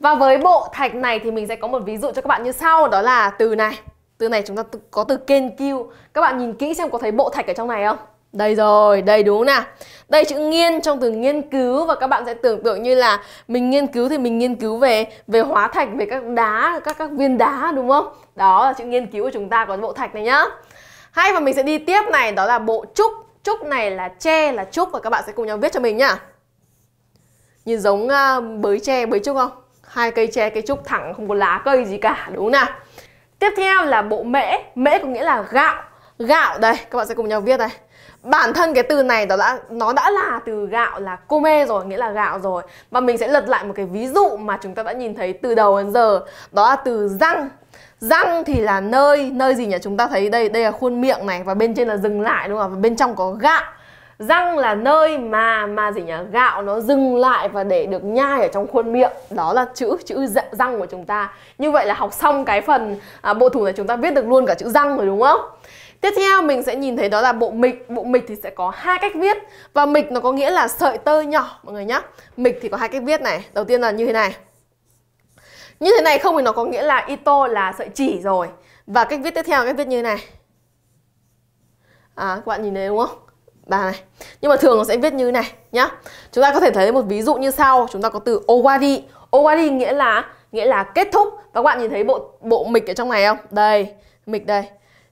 Và với bộ thạch này thì mình sẽ có một ví dụ cho các bạn như sau, đó là từ này. Từ này chúng ta có từ kenkyu. Các bạn nhìn kỹ xem có thấy bộ thạch ở trong này không? Đây rồi, đây đúng nè. Đây chữ nghiên trong từ nghiên cứu, và các bạn sẽ tưởng tượng như là mình nghiên cứu thì mình nghiên cứu về về hóa thạch, về các đá, các các viên đá đúng không? Đó là chữ nghiên cứu của chúng ta có bộ thạch này nhá. Hay, và mình sẽ đi tiếp này, đó là bộ trúc. Trúc này là tre, là trúc, và các bạn sẽ cùng nhau viết cho mình nhá. Nhìn giống uh, bới tre, bới trúc không? Hai cây tre, cây trúc thẳng không có lá cây gì cả đúng nè. Tiếp theo là bộ mễ. Mễ có nghĩa là gạo. Gạo đây, các bạn sẽ cùng nhau viết này. Bản thân cái từ này đó đã, nó đã là từ gạo là kome rồi, nghĩa là gạo rồi. Và mình sẽ lật lại một cái ví dụ mà chúng ta đã nhìn thấy từ đầu đến giờ. Đó là từ răng. Răng thì là nơi, nơi gì nhỉ? Chúng ta thấy đây, đây là khuôn miệng này, và bên trên là dừng lại đúng không? Và bên trong có gạo. Răng là nơi mà, mà gì nhỉ? Gạo nó dừng lại và để được nhai ở trong khuôn miệng. Đó là chữ, chữ răng của chúng ta. Như vậy là học xong cái phần à, bộ thủ này chúng ta viết được luôn cả chữ răng rồi đúng không? Tiếp theo mình sẽ nhìn thấy đó là bộ mịch. Bộ mịch thì sẽ có hai cách viết. Và mịch nó có nghĩa là sợi tơ nhỏ mọi người nhá. Mịch thì có hai cách viết này. Đầu tiên là như thế này. Như thế này không thì nó có nghĩa là ito là sợi chỉ rồi. Và cách viết tiếp theo là cách viết như thế này. À, các bạn nhìn thấy đúng không? Bà này. Nhưng mà thường nó sẽ viết như thế này nhá. Chúng ta có thể thấy một ví dụ như sau. Chúng ta có từ owari. Owari nghĩa là nghĩa là kết thúc. Và các bạn nhìn thấy bộ bộ mịch ở trong này không? Đây, mịch đây.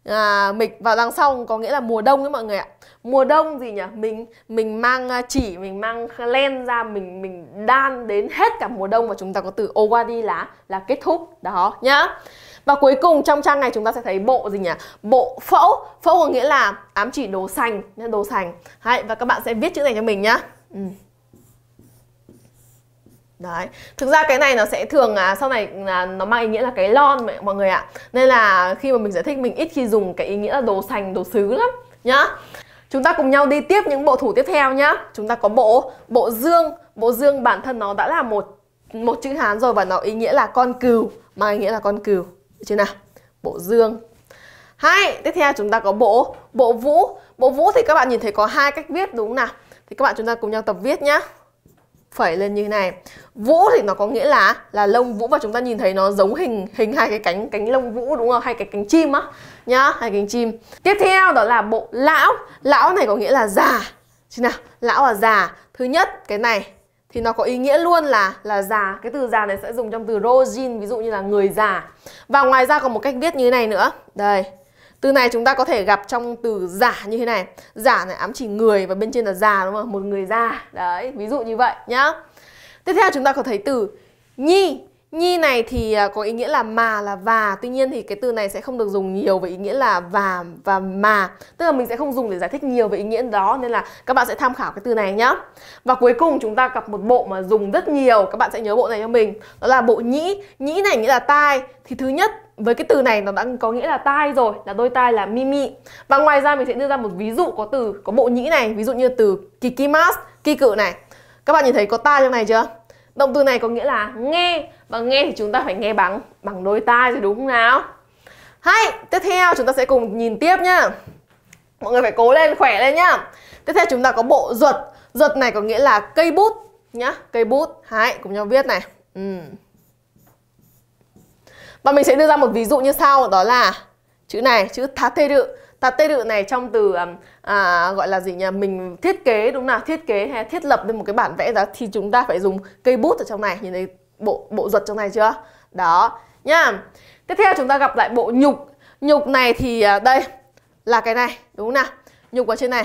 À, mịch vào đằng sau có nghĩa là mùa đông đấy mọi người ạ. Mùa đông gì nhỉ? Mình mình mang chỉ, mình mang len ra, mình mình đan đến hết cả mùa đông, và chúng ta có từ owari là là kết thúc đó nhá. Và cuối cùng trong trang này chúng ta sẽ thấy bộ gì nhỉ? Bộ phẫu. Phẫu có nghĩa là ám chỉ đồ sành, đồ sành. Đấy, và các bạn sẽ viết chữ này cho mình nhá. Ừ. Đấy. Thực ra cái này nó sẽ thường à, sau này à, nó mang ý nghĩa là cái lon mọi người ạ. Nên là khi mà mình giải thích mình ít khi dùng cái ý nghĩa là đồ sành, đồ sứ lắm nhá. Chúng ta cùng nhau đi tiếp những bộ thủ tiếp theo nhá. Chúng ta có bộ bộ dương. Bộ dương bản thân nó đã là một một chữ Hán rồi, và nó ý nghĩa là con cừu, mà ý nghĩa là con cừu. Được chưa nào? Bộ dương. Hay, tiếp theo chúng ta có bộ bộ vũ. Bộ vũ thì các bạn nhìn thấy có hai cách viết đúng không nào? Thì các bạn chúng ta cùng nhau tập viết nhá. Phẩy lên như thế này. Vũ thì nó có nghĩa là là lông vũ, và chúng ta nhìn thấy nó giống hình hình hai cái cánh cánh lông vũ đúng không? Hay cái cánh chim á nhá, hai cánh chim. Tiếp theo đó là bộ lão. Lão này có nghĩa là già. Chứ nào, lão là già. Thứ nhất cái này thì nó có ý nghĩa luôn là là già. Cái từ già này sẽ dùng trong từ rojin, ví dụ như là người già. Và ngoài ra còn một cách viết như thế này nữa. Đây. Từ này chúng ta có thể gặp trong từ giả như thế này. Giả này ám chỉ người, và bên trên là già đúng không? Một người già. Đấy, ví dụ như vậy nhá. Tiếp theo chúng ta có thấy từ nhi. Nhi này thì có ý nghĩa là mà, là và. Tuy nhiên thì cái từ này sẽ không được dùng nhiều về ý nghĩa là và và mà. Tức là mình sẽ không dùng để giải thích nhiều về ý nghĩa đó. Nên là các bạn sẽ tham khảo cái từ này nhá. Và cuối cùng chúng ta gặp một bộ mà dùng rất nhiều. Các bạn sẽ nhớ bộ này cho mình. Đó là bộ nhĩ. Nhĩ này nghĩa là tai. Thì thứ nhất, với cái từ này nó đã có nghĩa là tai rồi, là đôi tai là mimi. Và ngoài ra mình sẽ đưa ra một ví dụ có từ có bộ nhĩ này, ví dụ như từ kikimas, ki cự này. Các bạn nhìn thấy có tai trong này chưa? Động từ này có nghĩa là nghe, và nghe thì chúng ta phải nghe bằng bằng đôi tai rồi đúng không nào? Hay, tiếp theo chúng ta sẽ cùng nhìn tiếp nhá. Mọi người phải cố lên, khỏe lên nhá. Tiếp theo chúng ta có bộ duật. Duật này có nghĩa là cây bút nhá, cây bút. Hãy cùng nhau viết này. Ừ. Và mình sẽ đưa ra một ví dụ như sau, đó là chữ này, chữ tateru. Tateru này trong từ à, gọi là gì nhỉ? Mình thiết kế đúng nào, thiết kế hay thiết lập nên một cái bản vẽ đó thì chúng ta phải dùng cây bút ở trong này. Nhìn thấy bộ bộ duật trong này chưa? Đó nhá. Tiếp theo chúng ta gặp lại bộ nhục. Nhục này thì đây là cái này đúng không nào? Nhục ở trên này.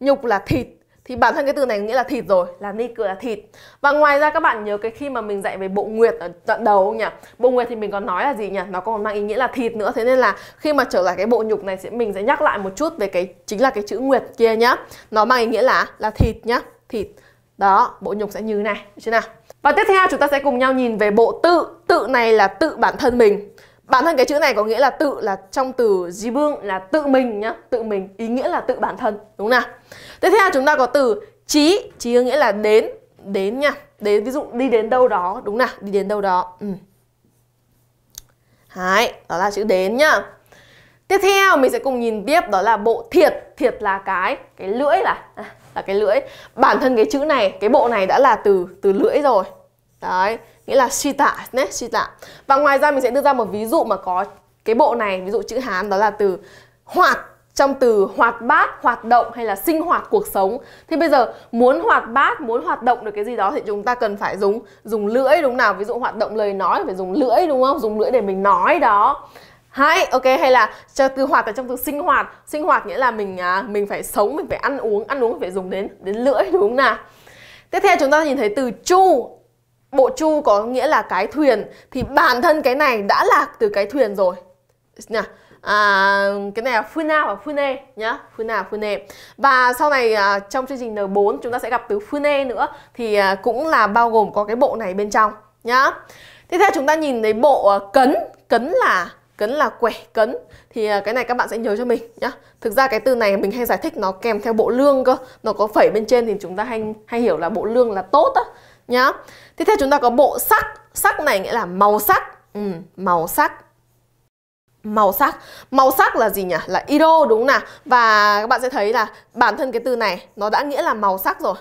Nhục là thịt. thì bản thân cái từ này nghĩa là thịt rồi, là ni cự là thịt. Và ngoài ra các bạn nhớ cái khi mà mình dạy về bộ nguyệt ở đoạn đầu không nhỉ? Bộ nguyệt thì mình còn nói là gì nhỉ? Nó còn mang ý nghĩa là thịt nữa. Thế nên là khi mà trở lại cái bộ nhục này sẽ mình sẽ nhắc lại một chút về cái chính là cái chữ nguyệt kia nhá. Nó mang ý nghĩa là là thịt nhá, thịt. Đó, bộ nhục sẽ như thế này, được chưa nào? Và tiếp theo chúng ta sẽ cùng nhau nhìn về bộ tự. Tự này là tự bản thân mình. Bản thân cái chữ này có nghĩa là tự là trong từ jibun là tự mình nhá, tự mình ý nghĩa là tự bản thân, đúng không nào? Tiếp theo chúng ta có từ chí, chí có nghĩa là đến, đến nha. Đến ví dụ đi đến đâu đó, đúng không nào? Đi đến đâu đó. Ừ. Đấy, đó là chữ đến nhá. Tiếp theo mình sẽ cùng nhìn tiếp đó là bộ thiệt, thiệt là cái cái lưỡi là là cái lưỡi. Bản thân cái chữ này, cái bộ này đã là từ từ lưỡi rồi. Đấy, nghĩa là shita nhé, shita. Và ngoài ra mình sẽ đưa ra một ví dụ mà có cái bộ này, ví dụ chữ Hán đó là từ hoạt, trong từ hoạt bát, hoạt động hay là sinh hoạt cuộc sống. Thì bây giờ muốn hoạt bát, muốn hoạt động được cái gì đó thì chúng ta cần phải dùng dùng lưỡi, đúng nào? Ví dụ hoạt động lời nói phải dùng lưỡi, đúng không? Dùng lưỡi để mình nói đó. Hay, ok, hay là từ hoạt ở trong từ sinh hoạt. Sinh hoạt nghĩa là mình à, mình phải sống, mình phải ăn uống, ăn uống phải dùng đến đến lưỡi, đúng không nào? Tiếp theo chúng ta nhìn thấy từ chu. Bộ chu có nghĩa là cái thuyền. Thì bản thân cái này đã là từ cái thuyền rồi à, cái này là funa và fune nhá, funa, fune. Và sau này à, trong chương trình N bốn chúng ta sẽ gặp từ fune nữa. Thì à, cũng là bao gồm có cái bộ này bên trong nhá. Tiếp theo chúng ta nhìn thấy bộ à, cấn. Cấn là cấn là quẻ cấn. Thì à, cái này các bạn sẽ nhớ cho mình nhá. Thực ra cái từ này mình hay giải thích nó kèm theo bộ lương cơ. Nó có phẩy bên trên thì chúng ta hay, hay hiểu là bộ lương là tốt á nhá. Tiếp theo chúng ta có bộ sắc. Sắc này nghĩa là màu sắc. Ừ, màu sắc. Màu sắc. Màu sắc là gì nhỉ? Là iro, đúng không nào? Và các bạn sẽ thấy là bản thân cái từ này nó đã nghĩa là màu sắc rồi.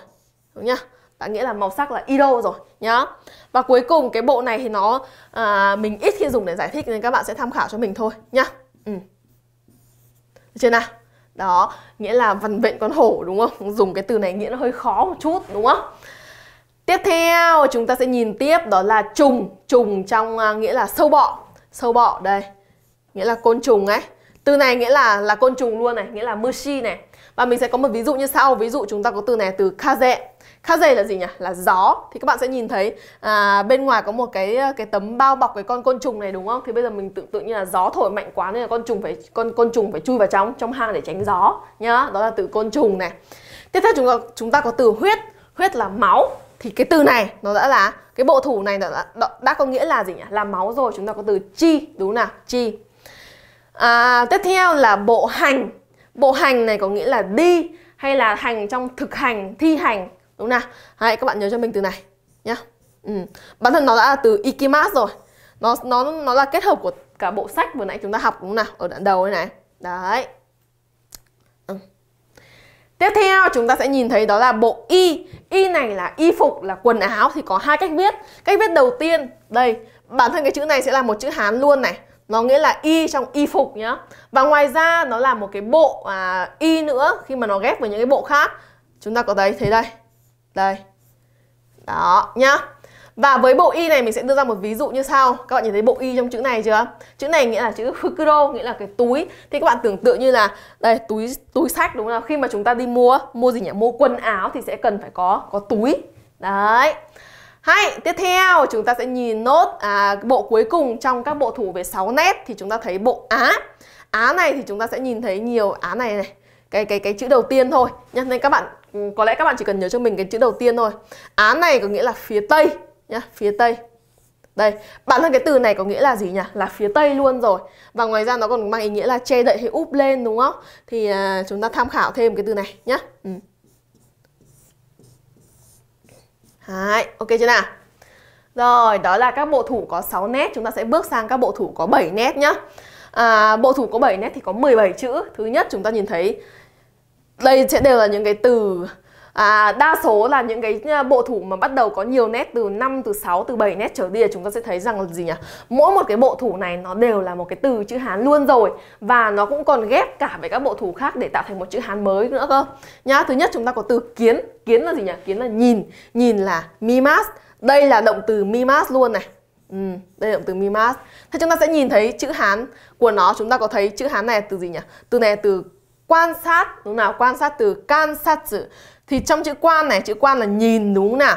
Đúng nhá? Đã nghĩa là màu sắc là iro rồi nhá. Và cuối cùng cái bộ này thì nó à, mình ít khi dùng để giải thích nên các bạn sẽ tham khảo cho mình thôi nhá. Ừ. Được chưa nào? Đó, nghĩa là vằn vện con hổ, đúng không? Dùng cái từ này nghĩa nó hơi khó một chút, đúng không? Tiếp theo chúng ta sẽ nhìn tiếp đó là trùng. Trùng trong uh, nghĩa là sâu bọ. Sâu bọ đây, nghĩa là côn trùng ấy. Từ này nghĩa là là côn trùng luôn này, nghĩa là mushi này. Và mình sẽ có một ví dụ như sau. Ví dụ chúng ta có từ này từ kaze. Kaze là gì nhỉ? Là gió. Thì các bạn sẽ nhìn thấy à, bên ngoài có một cái cái tấm bao bọc cái con côn trùng này, đúng không? Thì bây giờ mình tự tự như là gió thổi mạnh quá nên là con trùng phải con côn trùng phải chui vào trong trong hang để tránh gió nhá. Đó là từ côn trùng này. Tiếp theo chúng ta chúng ta có từ huyết. Huyết là máu. Thì cái từ này nó đã là cái bộ thủ này đã, đã, đã có nghĩa là gì nhỉ? Là máu rồi. Chúng ta có từ chi, đúng không nào? Chi. À, tiếp theo là bộ hành. Bộ hành này có nghĩa là đi hay là hành trong thực hành, thi hành, đúng không nào? Đấy, các bạn nhớ cho mình từ này nhá. Ừ. Bản thân nó đã là từ ikimasu rồi. Nó nó nó là kết hợp của cả bộ sách vừa nãy chúng ta học, đúng không nào? Ở đoạn đầu đây này. Đấy. Ừ. Tiếp theo chúng ta sẽ nhìn thấy đó là bộ y. Y này là y phục, là quần áo. Thì có hai cách viết. Cách viết đầu tiên, đây, bản thân cái chữ này sẽ là một chữ Hán luôn này. Nó nghĩa là y trong y phục nhá. Và ngoài ra nó là một cái bộ à, y nữa. Khi mà nó ghép với những cái bộ khác, chúng ta có đấy, thấy đây. Đây. Đó nhá. Và với bộ y này mình sẽ đưa ra một ví dụ như sau. Các bạn nhìn thấy bộ y trong chữ này chưa? Chữ này nghĩa là chữ fukuro, nghĩa là cái túi. Thì các bạn tưởng tượng như là đây, túi túi sách, đúng không? Khi mà chúng ta đi mua mua gì nhỉ? Mua quần áo thì sẽ cần phải có có túi. Đấy. Hay, tiếp theo chúng ta sẽ nhìn nốt à, bộ cuối cùng trong các bộ thủ về sáu nét thì chúng ta thấy bộ á. Á này thì chúng ta sẽ nhìn thấy nhiều á này này. Cái cái cái chữ đầu tiên thôi nhá. Nên các bạn có lẽ các bạn chỉ cần nhớ cho mình cái chữ đầu tiên thôi. Á này có nghĩa là phía tây. Nhá, phía tây. Đây, bản thân cái từ này có nghĩa là gì nhỉ? Là phía tây luôn rồi. Và ngoài ra nó còn mang ý nghĩa là che đậy hay úp lên, đúng không? Thì à, chúng ta tham khảo thêm cái từ này nhá. Ừ. Đấy, ok chưa nào? Rồi, đó là các bộ thủ có sáu nét. Chúng ta sẽ bước sang các bộ thủ có bảy nét nhá. à, Bộ thủ có bảy nét thì có mười bảy chữ. Thứ nhất chúng ta nhìn thấy đây sẽ đều là những cái từ À, đa số là những cái bộ thủ mà bắt đầu có nhiều nét từ năm, từ sáu, từ bảy nét trở đi. Chúng ta sẽ thấy rằng là gì nhỉ? Mỗi một cái bộ thủ này nó đều là một cái từ chữ Hán luôn rồi. Và nó cũng còn ghép cả với các bộ thủ khác để tạo thành một chữ Hán mới nữa cơ nhá. Thứ nhất chúng ta có từ kiến. Kiến là gì nhỉ? Kiến là nhìn. Nhìn là mimas. Đây là động từ mimas luôn này. Ừ, đây là động từ mimas. Thế chúng ta sẽ nhìn thấy chữ Hán của nó. Chúng ta có thấy chữ Hán này từ gì nhỉ? Từ này từ quan sát, đúng nào? Quan sát từ kansatsu. Thì trong chữ quan này, chữ quan là nhìn đúng không nào?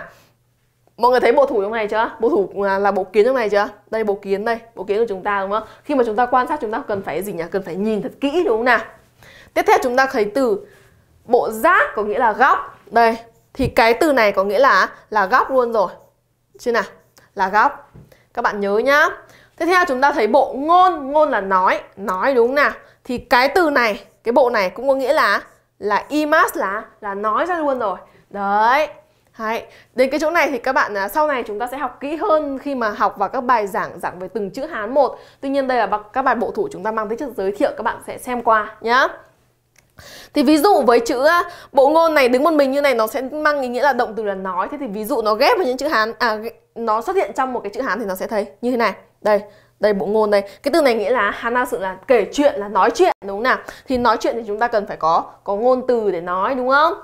Mọi người thấy bộ thủ trong này chưa? Bộ thủ là bộ kiến trong này chưa? Đây, bộ kiến đây, bộ kiến của chúng ta đúng không? Khi mà chúng ta quan sát chúng ta cần phải gì nhỉ? Cần phải nhìn thật kỹ đúng không nào? Tiếp theo chúng ta thấy từ bộ giác có nghĩa là góc. Đây, thì cái từ này có nghĩa là là góc luôn rồi. Chứ nào? Là góc. Các bạn nhớ nhá. Tiếp theo chúng ta thấy bộ ngôn, ngôn là nói, nói đúng không nào? Thì cái từ này, cái bộ này cũng có nghĩa là là image là là nói ra luôn rồi. Đấy. Đấy. Đến cái chỗ này thì các bạn sau này chúng ta sẽ học kỹ hơn khi mà học vào các bài giảng giảng về từng chữ Hán một. Tuy nhiên đây là các bài bộ thủ chúng ta mang tới chất giới thiệu, các bạn sẽ xem qua nhá. Thì ví dụ với chữ bộ ngôn này đứng một mình như này nó sẽ mang ý nghĩa là động từ là nói. Thế thì ví dụ nó ghép vào những chữ Hán, à, nó xuất hiện trong một cái chữ Hán thì nó sẽ thấy như thế này. Đây, đây bộ ngôn đây. Cái từ này nghĩa là Hán sự là kể chuyện, là nói chuyện đúng không nào? Thì nói chuyện thì chúng ta cần phải có có ngôn từ để nói đúng không?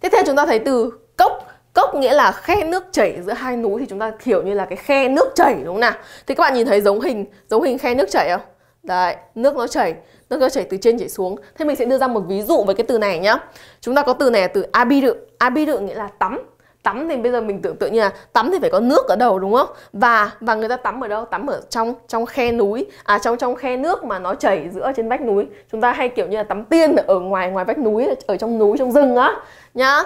Tiếp theo chúng ta thấy từ cốc. Cốc nghĩa là khe nước chảy giữa hai núi, thì chúng ta hiểu như là cái khe nước chảy đúng không nào? Thì các bạn nhìn thấy giống hình, giống hình khe nước chảy không? Đấy, nước nó chảy, nước nó chảy từ trên chảy xuống. Thế mình sẽ đưa ra một ví dụ với cái từ này nhá. Chúng ta có từ này là từ abiru. Abiru nghĩa là tắm. Tắm thì bây giờ mình tưởng tượng như là tắm thì phải có nước ở đầu đúng không? Và và người ta tắm ở đâu? Tắm ở trong trong khe núi, à trong trong khe nước mà nó chảy giữa trên vách núi. Chúng ta hay kiểu như là tắm tiên ở ngoài ngoài vách núi, ở trong núi trong rừng á nhá.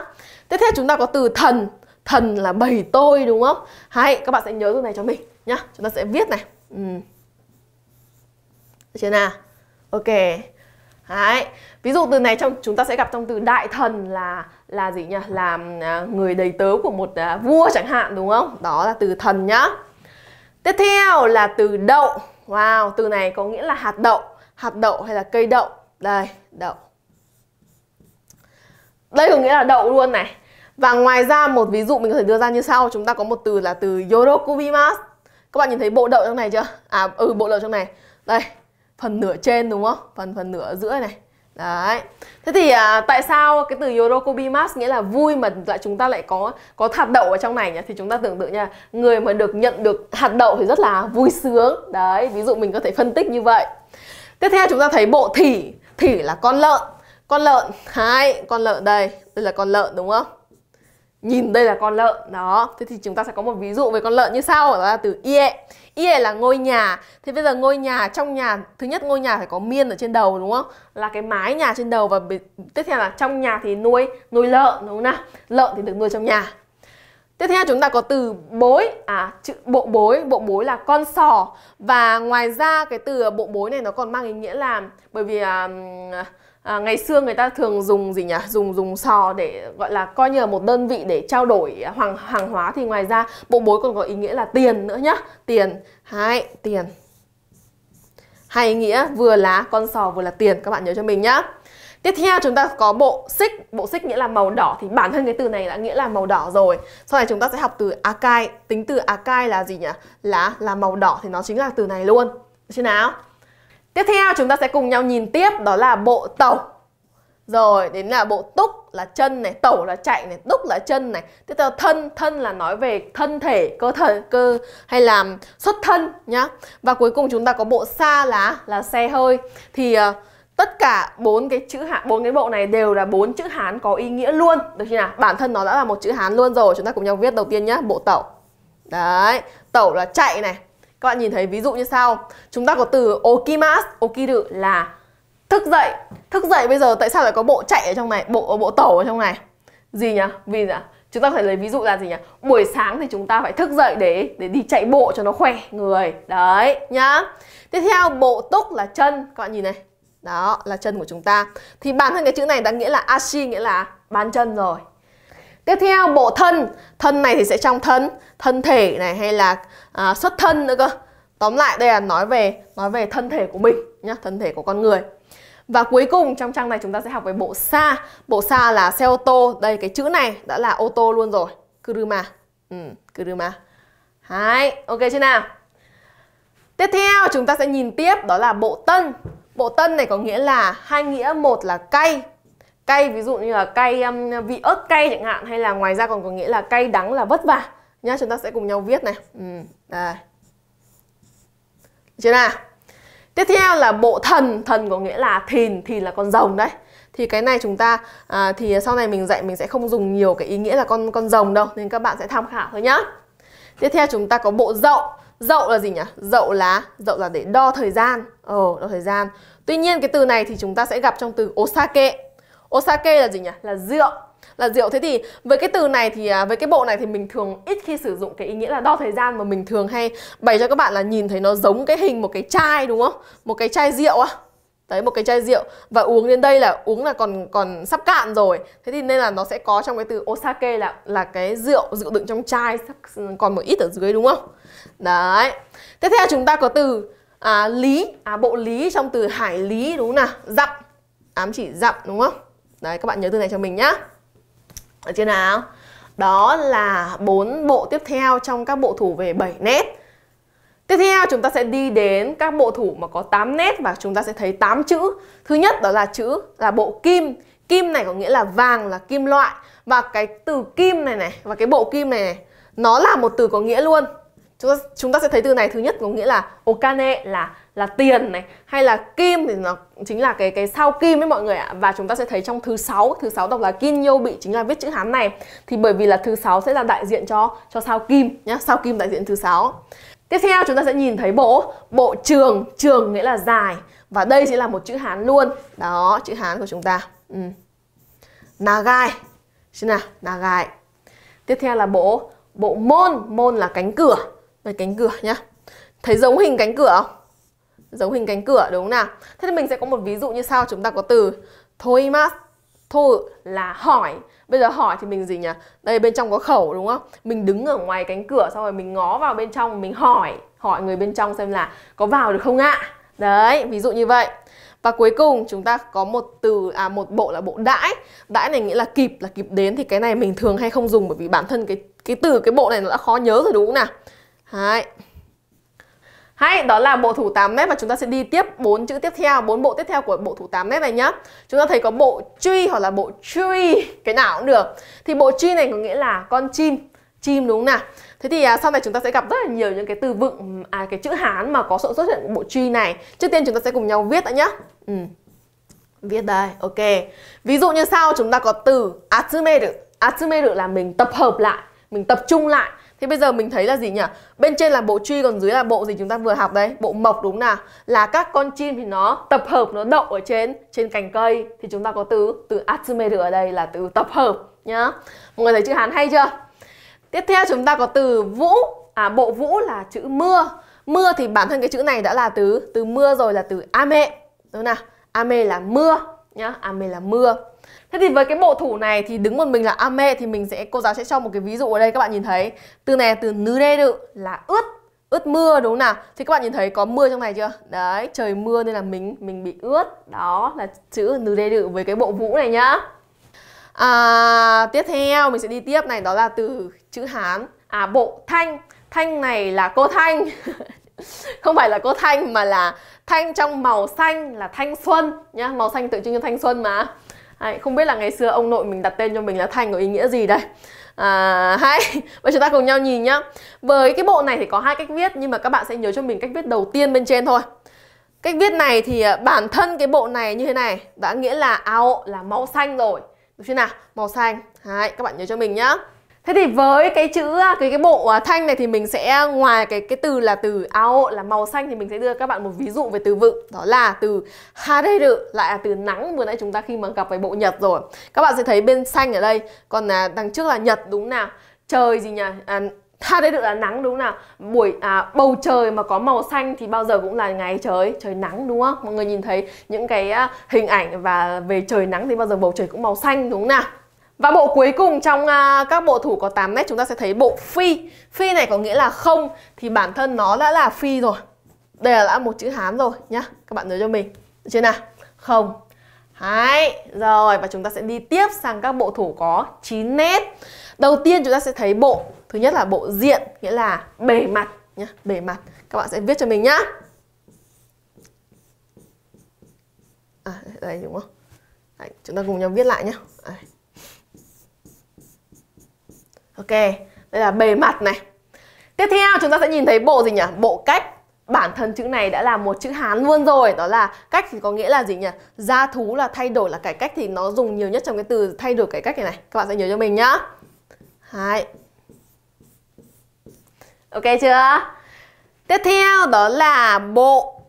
Tiếp theo chúng ta có từ thần. Thần là bầy tôi đúng không? Hay các bạn sẽ nhớ từ này cho mình nhá. Chúng ta sẽ viết này. Ừ. Được chưa nào? Ok. Đấy. Ví dụ từ này trong chúng ta sẽ gặp trong từ đại thần là là gì nhỉ? Là người đầy tớ của một uh, vua chẳng hạn đúng không? Đó là từ thần nhá. Tiếp theo là từ đậu. Wow, từ này có nghĩa là hạt đậu, hạt đậu hay là cây đậu. Đây, đậu. Đây có nghĩa là đậu luôn này. Và ngoài ra một ví dụ mình có thể đưa ra như sau, chúng ta có một từ là từ yorokubimasu. Các bạn nhìn thấy bộ đậu trong này chưa? À ừ, bộ đậu trong này. Đây, phần nửa trên đúng không? Phần phần nửa giữa này. Đấy. Thế thì à, tại sao cái từ yorokobimasu nghĩa là vui mà lại chúng ta lại có có hạt đậu ở trong này nhỉ? Thì chúng ta tưởng tượng nha, người mà được nhận được hạt đậu thì rất là vui sướng. Đấy, ví dụ mình có thể phân tích như vậy. Tiếp theo chúng ta thấy bộ thỉ. Thỉ là con lợn. Con lợn. Hai, con lợn đây. Đây là con lợn đúng không? Nhìn đây là con lợn. Đó. Thế thì chúng ta sẽ có một ví dụ về con lợn như sau, đó là từ ie. Ie là ngôi nhà. Thế bây giờ ngôi nhà, trong nhà, thứ nhất ngôi nhà phải có miên ở trên đầu đúng không? Là cái mái nhà trên đầu. Và tiếp theo là trong nhà thì nuôi nuôi lợn đúng không nào? Lợn thì được nuôi trong nhà. Tiếp theo chúng ta có từ bối. À, chữ bộ bối. Bộ bối là con sò. Và ngoài ra cái từ bộ bối này nó còn mang ý nghĩa là, bởi vì à, à, ngày xưa người ta thường dùng gì nhỉ? Dùng dùng sò để gọi là coi như là một đơn vị để trao đổi hàng, hàng hóa. Thì ngoài ra bộ bối còn có ý nghĩa là tiền nữa nhá. Tiền. Hai, tiền. Hai ý nghĩa vừa là con sò vừa là tiền. Các bạn nhớ cho mình nhá. Tiếp theo chúng ta có bộ xích. Bộ xích nghĩa là màu đỏ. Thì bản thân cái từ này đã nghĩa là màu đỏ rồi. Sau này chúng ta sẽ học từ akai. Tính từ akai là gì nhỉ? Là, là màu đỏ thì nó chính là từ này luôn. Được chưa nào? Tiếp theo chúng ta sẽ cùng nhau nhìn tiếp, đó là bộ tẩu. Rồi đến là bộ túc là chân này, tẩu là chạy này, túc là chân này. Tiếp theo thân, thân là nói về thân thể, cơ thể, cơ hay là xuất thân nhá. Và cuối cùng chúng ta có bộ xa là là xe hơi. Thì uh, tất cả bốn cái chữ Hán, bốn cái bộ này đều là bốn chữ Hán có ý nghĩa luôn, được chưa nào? Bản thân nó đã là một chữ Hán luôn rồi. Chúng ta cùng nhau viết đầu tiên nhá, bộ tẩu. Đấy, tẩu là chạy này. Các bạn nhìn thấy ví dụ như sau. Chúng ta có từ okimasu, okiru là thức dậy. Thức dậy bây giờ tại sao lại có bộ chạy ở trong này, bộ bộ tẩu ở trong này? Gì nhỉ? Vì nhỉ? Chúng ta phải lấy ví dụ là gì nhỉ? Buổi sáng thì chúng ta phải thức dậy để để đi chạy bộ cho nó khỏe người. Đấy nhá. Tiếp theo bộ túc là chân, các bạn nhìn này. Đó là chân của chúng ta. Thì bản thân cái chữ này đã nghĩa là ashi, nghĩa là bàn chân rồi. Tiếp theo bộ thân. Thân này thì sẽ trong thân, thân thể này hay là à, xuất thân nữa cơ. Tóm lại đây là nói về nói về thân thể của mình nhá, thân thể của con người. Và cuối cùng trong trang này chúng ta sẽ học về bộ xa. Bộ xa là xe ô tô. Đây cái chữ này đã là ô tô luôn rồi. Kuruma. Ừ, kuruma. Đấy, ok chưa nào? Tiếp theo chúng ta sẽ nhìn tiếp, đó là bộ tân. Bộ tân này có nghĩa là hai nghĩa, một là cay. Cay ví dụ như là cay um, vị ớt cay chẳng hạn, hay là ngoài ra còn có nghĩa là cay đắng là vất vả nhá. Chúng ta sẽ cùng nhau viết này. Ừ, đây. Được chưa nào? Tiếp theo là bộ thần. Thần có nghĩa là thìn, thìn là con rồng đấy. Thì cái này chúng ta à, thì sau này mình dạy mình sẽ không dùng nhiều cái ý nghĩa là con con rồng đâu, nên các bạn sẽ tham khảo thôi nhá. Tiếp theo chúng ta có bộ dậu. Dậu là gì nhỉ? Dậu là dậu là để đo thời gian. Ồ, đo thời gian. Tuy nhiên cái từ này thì chúng ta sẽ gặp trong từ osake. Osake là gì nhỉ? Là rượu. Là rượu. Thế thì với cái từ này thì với cái bộ này thì mình thường ít khi sử dụng cái ý nghĩa là đo thời gian, mà mình thường hay bày cho các bạn là nhìn thấy nó giống cái hình một cái chai, đúng không? Một cái chai rượu á. Đấy, một cái chai rượu và uống đến đây là uống là còn còn sắp cạn rồi. Thế thì nên là nó sẽ có trong cái từ osake là là cái rượu dự đựng trong chai còn một ít ở dưới, đúng không? Đấy. Tiếp theo chúng ta có từ à, lý, à, bộ lý trong từ hải lý, đúng nào? Dặm, ám chỉ dặm, đúng không? Đấy, các bạn nhớ từ này cho mình nhá. Ở trên nào? Đó là bốn bộ tiếp theo trong các bộ thủ về bảy nét. Tiếp theo chúng ta sẽ đi đến các bộ thủ mà có tám nét và chúng ta sẽ thấy tám chữ. Thứ nhất đó là chữ là bộ kim. Kim này có nghĩa là vàng, là kim loại. Và cái từ kim này này và cái bộ kim này này nó là một từ có nghĩa luôn. Chúng ta, chúng ta sẽ thấy từ này thứ nhất có nghĩa là okane là là tiền này, hay là kim thì nó chính là cái cái sao kim ấy mọi người ạ. Và chúng ta sẽ thấy trong thứ sáu, thứ sáu đọc là kinyobi, chính là viết chữ Hán này. Thì bởi vì là thứ sáu sẽ là đại diện cho cho sao kim nhá, sao kim đại diện thứ sáu. Tiếp theo chúng ta sẽ nhìn thấy bộ bộ trường, trường nghĩa là dài và đây sẽ là một chữ Hán luôn. Đó, chữ Hán của chúng ta. Ừ. Nagai. Xin nào, nagai. Tiếp theo là bộ bộ môn, môn là cánh cửa. Về cánh cửa nhá. Thấy giống hình cánh cửa không? Giống hình cánh cửa đúng không nào? Thế thì mình sẽ có một ví dụ như sau. Chúng ta có từ thoimas. Thôi là hỏi. Bây giờ hỏi thì mình gì nhỉ? Đây bên trong có khẩu đúng không? Mình đứng ở ngoài cánh cửa xong rồi mình ngó vào bên trong, mình hỏi, hỏi người bên trong xem là có vào được không ạ? Đấy, ví dụ như vậy. Và cuối cùng chúng ta có một từ à một bộ là bộ đãi. Đãi này nghĩa là kịp, là kịp đến. Thì cái này mình thường hay không dùng bởi vì bản thân cái cái từ cái bộ này nó đã khó nhớ rồi đúng không nào? Đấy. Hay, đó là bộ thủ tám nét và chúng ta sẽ đi tiếp bốn chữ tiếp theo, bốn bộ tiếp theo của bộ thủ tám nét này nhá. Chúng ta thấy có bộ truy hoặc là bộ truy, cái nào cũng được. Thì bộ truy này có nghĩa là con chim, chim đúng không nào? Thế thì à, sau này chúng ta sẽ gặp rất là nhiều những cái từ vựng, à, cái chữ Hán mà có sự xuất hiện của bộ truy này. Trước tiên chúng ta sẽ cùng nhau viết đã nhá. Ừ. Viết đây, ok. Ví dụ như sau, chúng ta có từ atsumeru. Atsumeru là mình tập hợp lại, mình tập trung lại. Thế bây giờ mình thấy là gì nhỉ? Bên trên là bộ truy, còn dưới là bộ gì chúng ta vừa học đấy? Bộ mộc đúng nào? Là các con chim thì nó tập hợp, nó đậu ở trên trên cành cây. Thì chúng ta có từ từ atsumeru ở đây là từ tập hợp nhá. Mọi người thấy chữ Hán hay chưa? Tiếp theo chúng ta có từ vũ. À, bộ vũ là chữ mưa. Mưa thì bản thân cái chữ này đã là từ từ mưa rồi, là từ ame. Đúng nào? Ame là mưa nhá, ame là mưa. Thế thì với cái bộ thủ này thì đứng một mình là ame thì mình sẽ cô giáo sẽ cho một cái ví dụ ở đây các bạn nhìn thấy. Từ này là từ nureru là ướt, ướt mưa đúng không nào? Thì các bạn nhìn thấy có mưa trong này chưa? Đấy, trời mưa nên là mình mình bị ướt. Đó là chữ nureru với cái bộ vũ này nhá. À, tiếp theo mình sẽ đi tiếp này, đó là từ chữ Hán. À, bộ thanh. Thanh này là cô Thanh. Không phải là cô Thanh mà là thanh trong màu xanh là thanh xuân nhá, màu xanh tượng trưng cho thanh xuân mà. Đấy, không biết là ngày xưa ông nội mình đặt tên cho mình là Thanh có ý nghĩa gì đây. À, hay. Bây giờ chúng ta cùng nhau nhìn nhá. Với cái bộ này thì có hai cách viết, nhưng mà các bạn sẽ nhớ cho mình cách viết đầu tiên bên trên thôi. Cách viết này thì bản thân cái bộ này như thế này đã nghĩa là ao là màu xanh rồi, đúng chưa nào? Màu xanh. Đấy, các bạn nhớ cho mình nhá. Thế thì với cái chữ cái cái bộ thanh này thì mình sẽ ngoài cái cái từ là từ ao là màu xanh thì mình sẽ đưa các bạn một ví dụ về từ vựng, đó là từ hareru lại là từ nắng, vừa nãy chúng ta khi mà gặp với bộ nhật rồi. Các bạn sẽ thấy bên xanh ở đây, còn đằng trước là nhật đúng nào? Trời gì nhỉ? À, hareru là nắng đúng nào? Buổi à, bầu trời mà có màu xanh thì bao giờ cũng là ngày trời, trời nắng đúng không? Mọi người nhìn thấy những cái hình ảnh và về trời nắng thì bao giờ bầu trời cũng màu xanh đúng nào? Và bộ cuối cùng trong uh, các bộ thủ có tám nét chúng ta sẽ thấy bộ phi. Phi này có nghĩa là không, thì bản thân nó đã là phi rồi. Đây là đã một chữ Hán rồi nhá. Các bạn nhớ cho mình. Được chưa nào? Không. Đấy, rồi và chúng ta sẽ đi tiếp sang các bộ thủ có chín nét. Đầu tiên chúng ta sẽ thấy bộ thứ nhất là bộ diện, nghĩa là bề mặt nhá, bề mặt. Các bạn sẽ viết cho mình nhá. À, đây đúng không? Đấy, chúng ta cùng nhau viết lại nhá. Đấy. Ok, đây là bề mặt này. Tiếp theo chúng ta sẽ nhìn thấy bộ gì nhỉ? Bộ cách. bản thân chữ này đã là một chữ Hán luôn rồi. Đó là cách thì có nghĩa là gì nhỉ? Gia thú là thay đổi, là cải cách thì nó dùng nhiều nhất trong cái từ thay đổi cải cách này này. Các bạn sẽ nhớ cho mình nhá. Đấy. Ok chưa? Tiếp theo đó là bộ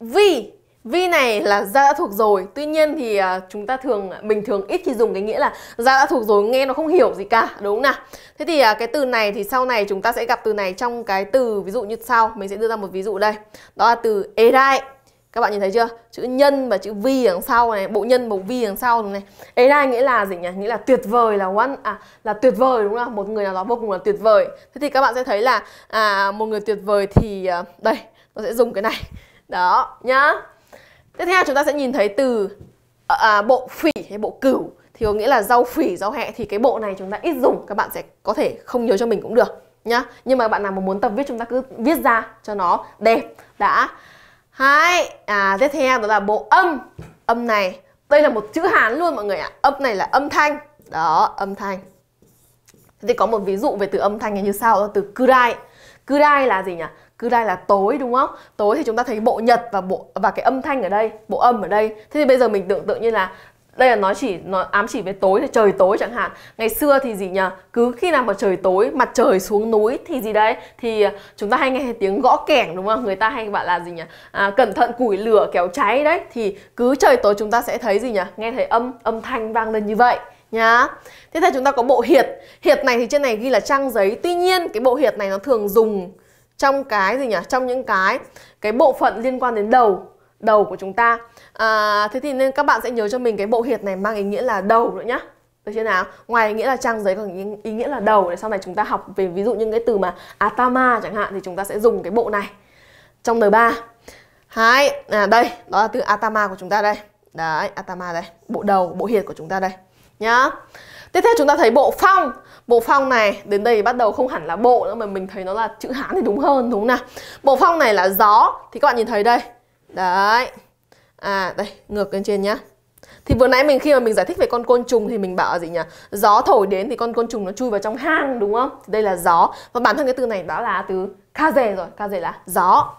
vi. Vi này là gia đã thuộc rồi. Tuy nhiên thì chúng ta thường, mình thường ít khi dùng cái nghĩa là gia đã thuộc rồi, nghe nó không hiểu gì cả, đúng không nào? Thế thì cái từ này thì sau này chúng ta sẽ gặp từ này trong cái từ ví dụ như sau. Mình sẽ đưa ra một ví dụ đây. Đó là từ erai. Các bạn nhìn thấy chưa? Chữ nhân và chữ vi đằng sau này, bộ nhân bộ vi đằng sau này. Erai nghĩa là gì nhỉ? Nghĩa là tuyệt vời, là one, à là tuyệt vời, đúng không? Một người nào đó vô cùng là tuyệt vời. Thế thì các bạn sẽ thấy là à, một người tuyệt vời thì đây, nó sẽ dùng cái này. Đó nhá. Tiếp theo chúng ta sẽ nhìn thấy từ à, bộ phỉ hay bộ cửu thì có nghĩa là rau phỉ, rau hẹ, thì cái bộ này chúng ta ít dùng, các bạn sẽ có thể không nhớ cho mình cũng được nhá. Nhưng mà bạn nào mà muốn tập viết chúng ta cứ viết ra cho nó đẹp đã. Hai, à, tiếp theo đó là bộ âm. Âm này, đây là một chữ Hán luôn mọi người ạ. Âm này là âm thanh. Đó, âm thanh. Thế thì có một ví dụ về từ âm thanh này như sau, đó là từ kurai. Kurai là gì nhỉ? Kurai là tối, đúng không? Tối thì chúng ta thấy bộ nhật và bộ và cái âm thanh ở đây, bộ âm ở đây. Thế thì bây giờ mình tưởng tượng như là đây là nó chỉ nó ám chỉ về tối, là trời tối chẳng hạn. Ngày xưa thì gì nhỉ? Cứ khi nào mà trời tối, mặt trời xuống núi thì gì đấy, thì chúng ta hay nghe tiếng gõ kẻng, đúng không? Người ta hay bảo là gì nhỉ? À, cẩn thận củi lửa kéo cháy đấy. Thì cứ trời tối chúng ta sẽ thấy gì nhỉ? Nghe thấy âm âm thanh vang lên như vậy nhá. Thế thì chúng ta có bộ hiệt. Hiệt này thì trên này ghi là trang giấy. Tuy nhiên cái bộ hiệt này nó thường dùng trong cái gì nhỉ? Trong những cái cái bộ phận liên quan đến đầu đầu của chúng ta. À, thế thì nên các bạn sẽ nhớ cho mình cái bộ hiệt này mang ý nghĩa là đầu nữa nhá. Được chưa nào? Ngoài ý nghĩa là trang giấy còn ý nghĩa là đầu, để sau này chúng ta học về ví dụ những cái từ mà atama chẳng hạn thì chúng ta sẽ dùng cái bộ này trong đời ba. Hai, à đây, đó là từ atama của chúng ta đây. Đấy, atama đây, bộ đầu, bộ hiệt của chúng ta đây nhá. Tiếp theo chúng ta thấy bộ phong. Bộ phong này đến đây bắt đầu không hẳn là bộ nữa mà mình thấy nó là chữ Hán thì đúng hơn, đúng không nào? Bộ phong này là gió, thì các bạn nhìn thấy đây. Đấy. À đây, ngược lên trên nhá. Thì vừa nãy mình khi mà mình giải thích về con côn trùng thì mình bảo gì nhỉ? Gió thổi đến thì con côn trùng nó chui vào trong hang, đúng không? Thì đây là gió. Và bản thân cái từ này đã là từ kaze rồi, kaze là gió.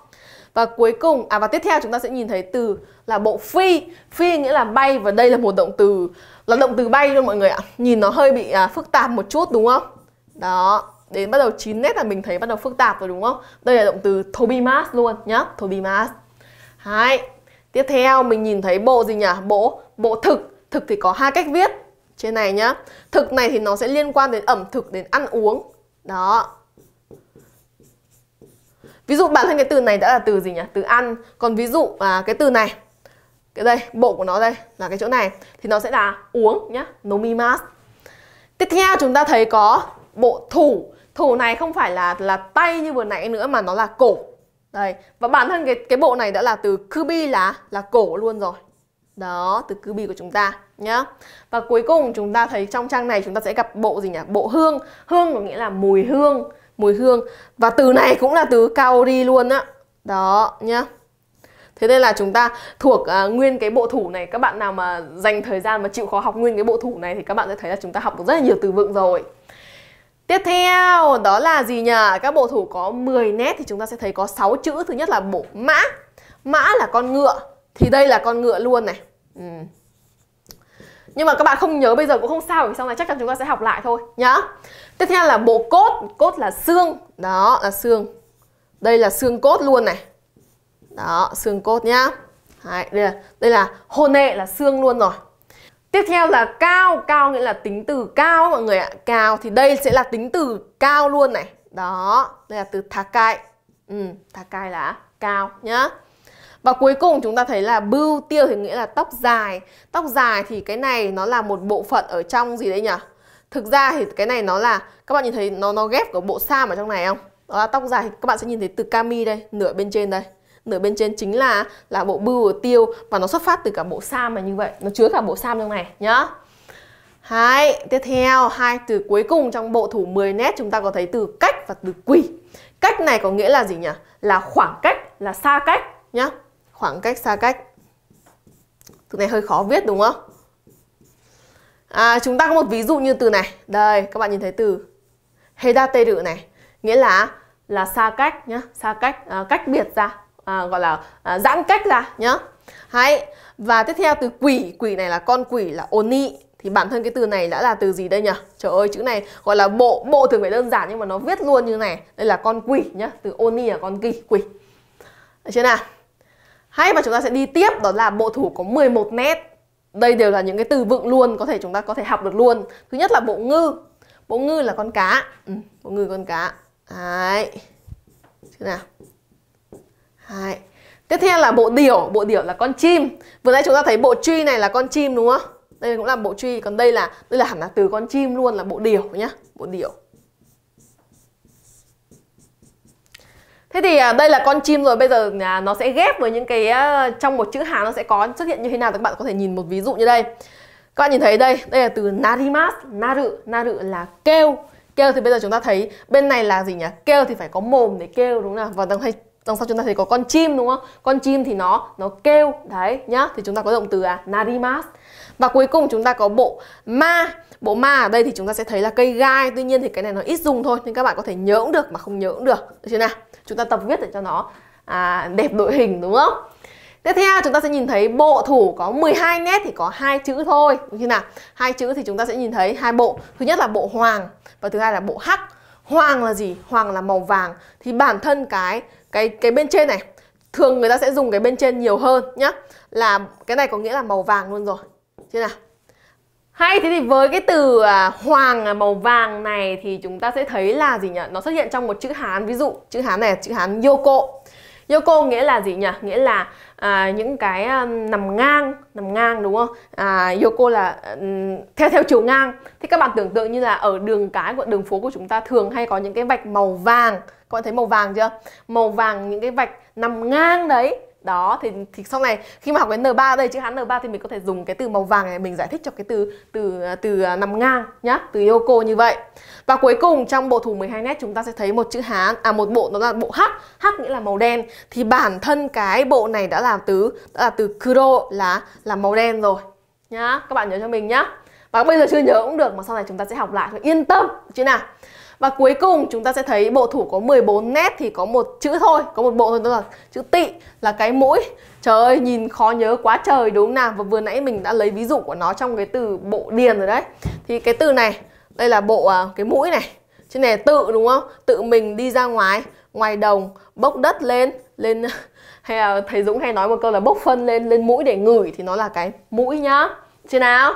Và cuối cùng, à và tiếp theo chúng ta sẽ nhìn thấy từ là bộ phi. Phi nghĩa là bay, và đây là một động từ, là động từ bay luôn mọi người ạ. Nhìn nó hơi bị à, phức tạp một chút đúng không? Đó, đến bắt đầu chín nét là mình thấy bắt đầu phức tạp rồi đúng không? Đây là động từ tobimas luôn nhá, tobimas. Hai. Tiếp theo mình nhìn thấy bộ gì nhỉ? Bộ bộ thực. Thực thì có hai cách viết trên này nhá. Thực này thì nó sẽ liên quan đến ẩm thực, đến ăn uống. Đó. Ví dụ bản thân cái từ này đã là từ gì nhỉ? Từ ăn. Còn ví dụ à, cái từ này, cái đây, bộ của nó đây là cái chỗ này, thì nó sẽ là uống nhá, nomimas. Tiếp theo chúng ta thấy có bộ thủ. Thủ này không phải là là tay như vừa nãy nữa mà nó là cổ. Đây, và bản thân cái cái bộ này đã là từ kubi là là cổ luôn rồi. Đó, từ kubi của chúng ta nhá. Và cuối cùng chúng ta thấy trong trang này chúng ta sẽ gặp bộ gì nhỉ? Bộ hương. Hương có nghĩa là mùi hương, mùi hương. Và từ này cũng là từ kaori luôn á. Đó nhá. Thế nên là chúng ta thuộc à, nguyên cái bộ thủ này. Các bạn nào mà dành thời gian mà chịu khó học nguyên cái bộ thủ này thì các bạn sẽ thấy là chúng ta học được rất là nhiều từ vựng rồi. Tiếp theo đó là gì nhỉ? Các bộ thủ có mười nét thì chúng ta sẽ thấy có sáu chữ. Thứ nhất là bộ mã. Mã là con ngựa, thì đây là con ngựa luôn này. Ừ. Nhưng mà các bạn không nhớ bây giờ cũng không sao, vì sau này chắc chắn chúng ta sẽ học lại thôi nhá. Tiếp theo là bộ cốt. Cốt là xương. Đó là xương. Đây là xương cốt luôn này. Đó, xương cốt nhá. Đấy, đây là, đây là hone là xương luôn rồi. Tiếp theo là cao. Cao nghĩa là tính từ cao mọi người ạ. Cao thì đây sẽ là tính từ cao luôn này. Đó, đây là từ takai. Ừ, takai là cao nhá. Và cuối cùng chúng ta thấy là bưu. Tiêu thì nghĩa là tóc dài. Tóc dài thì cái này nó là một bộ phận ở trong gì đấy nhỉ? Thực ra thì cái này nó là, các bạn nhìn thấy nó nó ghép của bộ sam ở trong này không? Đó là tóc dài thì các bạn sẽ nhìn thấy từ kami đây, nửa bên trên đây. Nửa bên trên chính là là bộ bưu và tiêu, và nó xuất phát từ cả bộ sam mà như vậy, nó chứa cả bộ sam trong này nhá. Hai, tiếp theo hai từ cuối cùng trong bộ thủ mười nét chúng ta có thấy từ cách và từ quỳ. Cách này có nghĩa là gì nhỉ? Là khoảng cách, là xa cách nhá. Khoảng cách, xa cách. Từ này hơi khó viết đúng không? À, chúng ta có một ví dụ như từ này. Đây, các bạn nhìn thấy từ hedateru này, nghĩa là là xa cách nhá, xa cách, à, cách biệt ra. à, gọi là à, giãn cách ra nhá. Hãy và tiếp theo từ quỷ, quỷ này là con quỷ là oni. Thì bản thân cái từ này đã là từ gì đây nhỉ? Trời ơi, chữ này gọi là bộ, bộ thường phải đơn giản nhưng mà nó viết luôn như này. Đây là con quỷ nhá, từ oni là con quỷ, quỷ. Được chưa nào? Hay mà chúng ta sẽ đi tiếp, đó là bộ thủ có mười một nét. Đây đều là những cái từ vựng luôn, có thể chúng ta có thể học được luôn. Thứ nhất là bộ ngư. Bộ ngư là con cá. Ừ, bộ ngư con cá. Đấy. Chưa nào? Đấy. Tiếp theo là bộ điểu, bộ điểu là con chim. Vừa nãy chúng ta thấy bộ truy này là con chim đúng không? Đây cũng là bộ truy, còn đây là đây là hẳn là từ con chim luôn, là bộ điểu nhá, bộ điểu. Thế thì đây là con chim rồi, bây giờ nó sẽ ghép với những cái trong một chữ Hán nó sẽ có xuất hiện như thế nào, các bạn có thể nhìn một ví dụ như đây. Các bạn nhìn thấy đây, đây là từ narimas, naru, naru là kêu. Kêu thì bây giờ chúng ta thấy bên này là gì nhỉ? Kêu thì phải có mồm để kêu đúng không? Và đang thấy đằng sau chúng ta thấy có con chim đúng không? Con chim thì nó nó kêu đấy nhá, thì chúng ta có động từ à, narimas. Và cuối cùng chúng ta có bộ ma. Bộ ma ở đây thì chúng ta sẽ thấy là cây gai. Tuy nhiên thì cái này nó ít dùng thôi, nên các bạn có thể nhớ cũng được mà không nhớ cũng được, được chưa nào? Chúng ta tập viết để cho nó à, đẹp đội hình đúng không? Tiếp theo chúng ta sẽ nhìn thấy bộ thủ có mười hai nét thì có hai chữ thôi, đúng chưa nào? Hai chữ thì chúng ta sẽ nhìn thấy hai bộ. Thứ nhất là bộ hoàng và thứ hai là bộ hắc. Hoàng là gì? Hoàng là màu vàng. Thì bản thân cái cái cái bên trên này thường người ta sẽ dùng cái bên trên nhiều hơn nhá. Là cái này có nghĩa là màu vàng luôn rồi. Chưa nào? Hay thế thì với cái từ à, hoàng màu vàng này thì chúng ta sẽ thấy là gì nhỉ? Nó xuất hiện trong một chữ Hán, ví dụ chữ Hán này là chữ Hán yoko. Yoko nghĩa là gì nhỉ? Nghĩa là à, những cái à, nằm ngang, nằm ngang đúng không? À, yoko là à, theo theo chiều ngang. Thì các bạn tưởng tượng như là ở đường cái của đường phố của chúng ta thường hay có những cái vạch màu vàng. Các bạn thấy màu vàng chưa? Màu vàng những cái vạch nằm ngang đấy. Đó, thì, thì sau này khi mà học cái en ba đây, chữ Hán en ba thì mình có thể dùng cái từ màu vàng này mình giải thích cho cái từ từ từ nằm ngang nhá, từ yoko như vậy. Và cuối cùng trong bộ thủ mười hai nét chúng ta sẽ thấy một chữ Hán, à một bộ, nó là bộ hắc, hắc nghĩa là màu đen. Thì bản thân cái bộ này đã là từ đã là từ kuro là là màu đen rồi nhá, các bạn nhớ cho mình nhá. Và bây giờ chưa nhớ cũng được mà sau này chúng ta sẽ học lại thôi, yên tâm chứ nào. Và cuối cùng chúng ta sẽ thấy bộ thủ có mười bốn nét thì có một chữ thôi, có một bộ thôi, đó là chữ tị, là cái mũi. Trời ơi, nhìn khó nhớ quá trời đúng không nào? Và vừa nãy mình đã lấy ví dụ của nó trong cái từ bộ điền rồi đấy. Thì cái từ này, đây là bộ cái mũi này. Trên này tự đúng không? Tự mình đi ra ngoài, ngoài đồng, bốc đất lên, lên hay là thầy Dũng hay nói một câu là bốc phân lên, lên mũi để ngửi thì nó là cái mũi nhá. Chưa nào?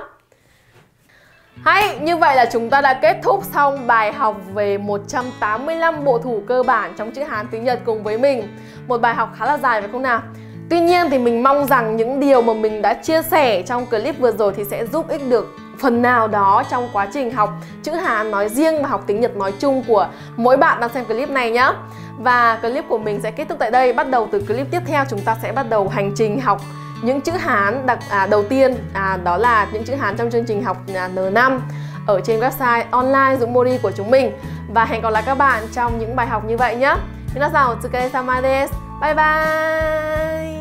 Hay, như vậy là chúng ta đã kết thúc xong bài học về một trăm tám mươi lăm bộ thủ cơ bản trong chữ Hán tiếng Nhật cùng với mình. Một bài học khá là dài phải không nào? Tuy nhiên thì mình mong rằng những điều mà mình đã chia sẻ trong clip vừa rồi thì sẽ giúp ích được phần nào đó trong quá trình học chữ Hán nói riêng và học tiếng Nhật nói chung của mỗi bạn đang xem clip này nhé. Và clip của mình sẽ kết thúc tại đây. Bắt đầu từ clip tiếp theo chúng ta sẽ bắt đầu hành trình học những chữ Hán đặc à, đầu tiên à, đó là những chữ Hán trong chương trình học à, en năm ở trên website online Dungmori của chúng mình. Và hẹn gặp lại các bạn trong những bài học như vậy nhé. Minasan otsukaresama desu. Bye bye.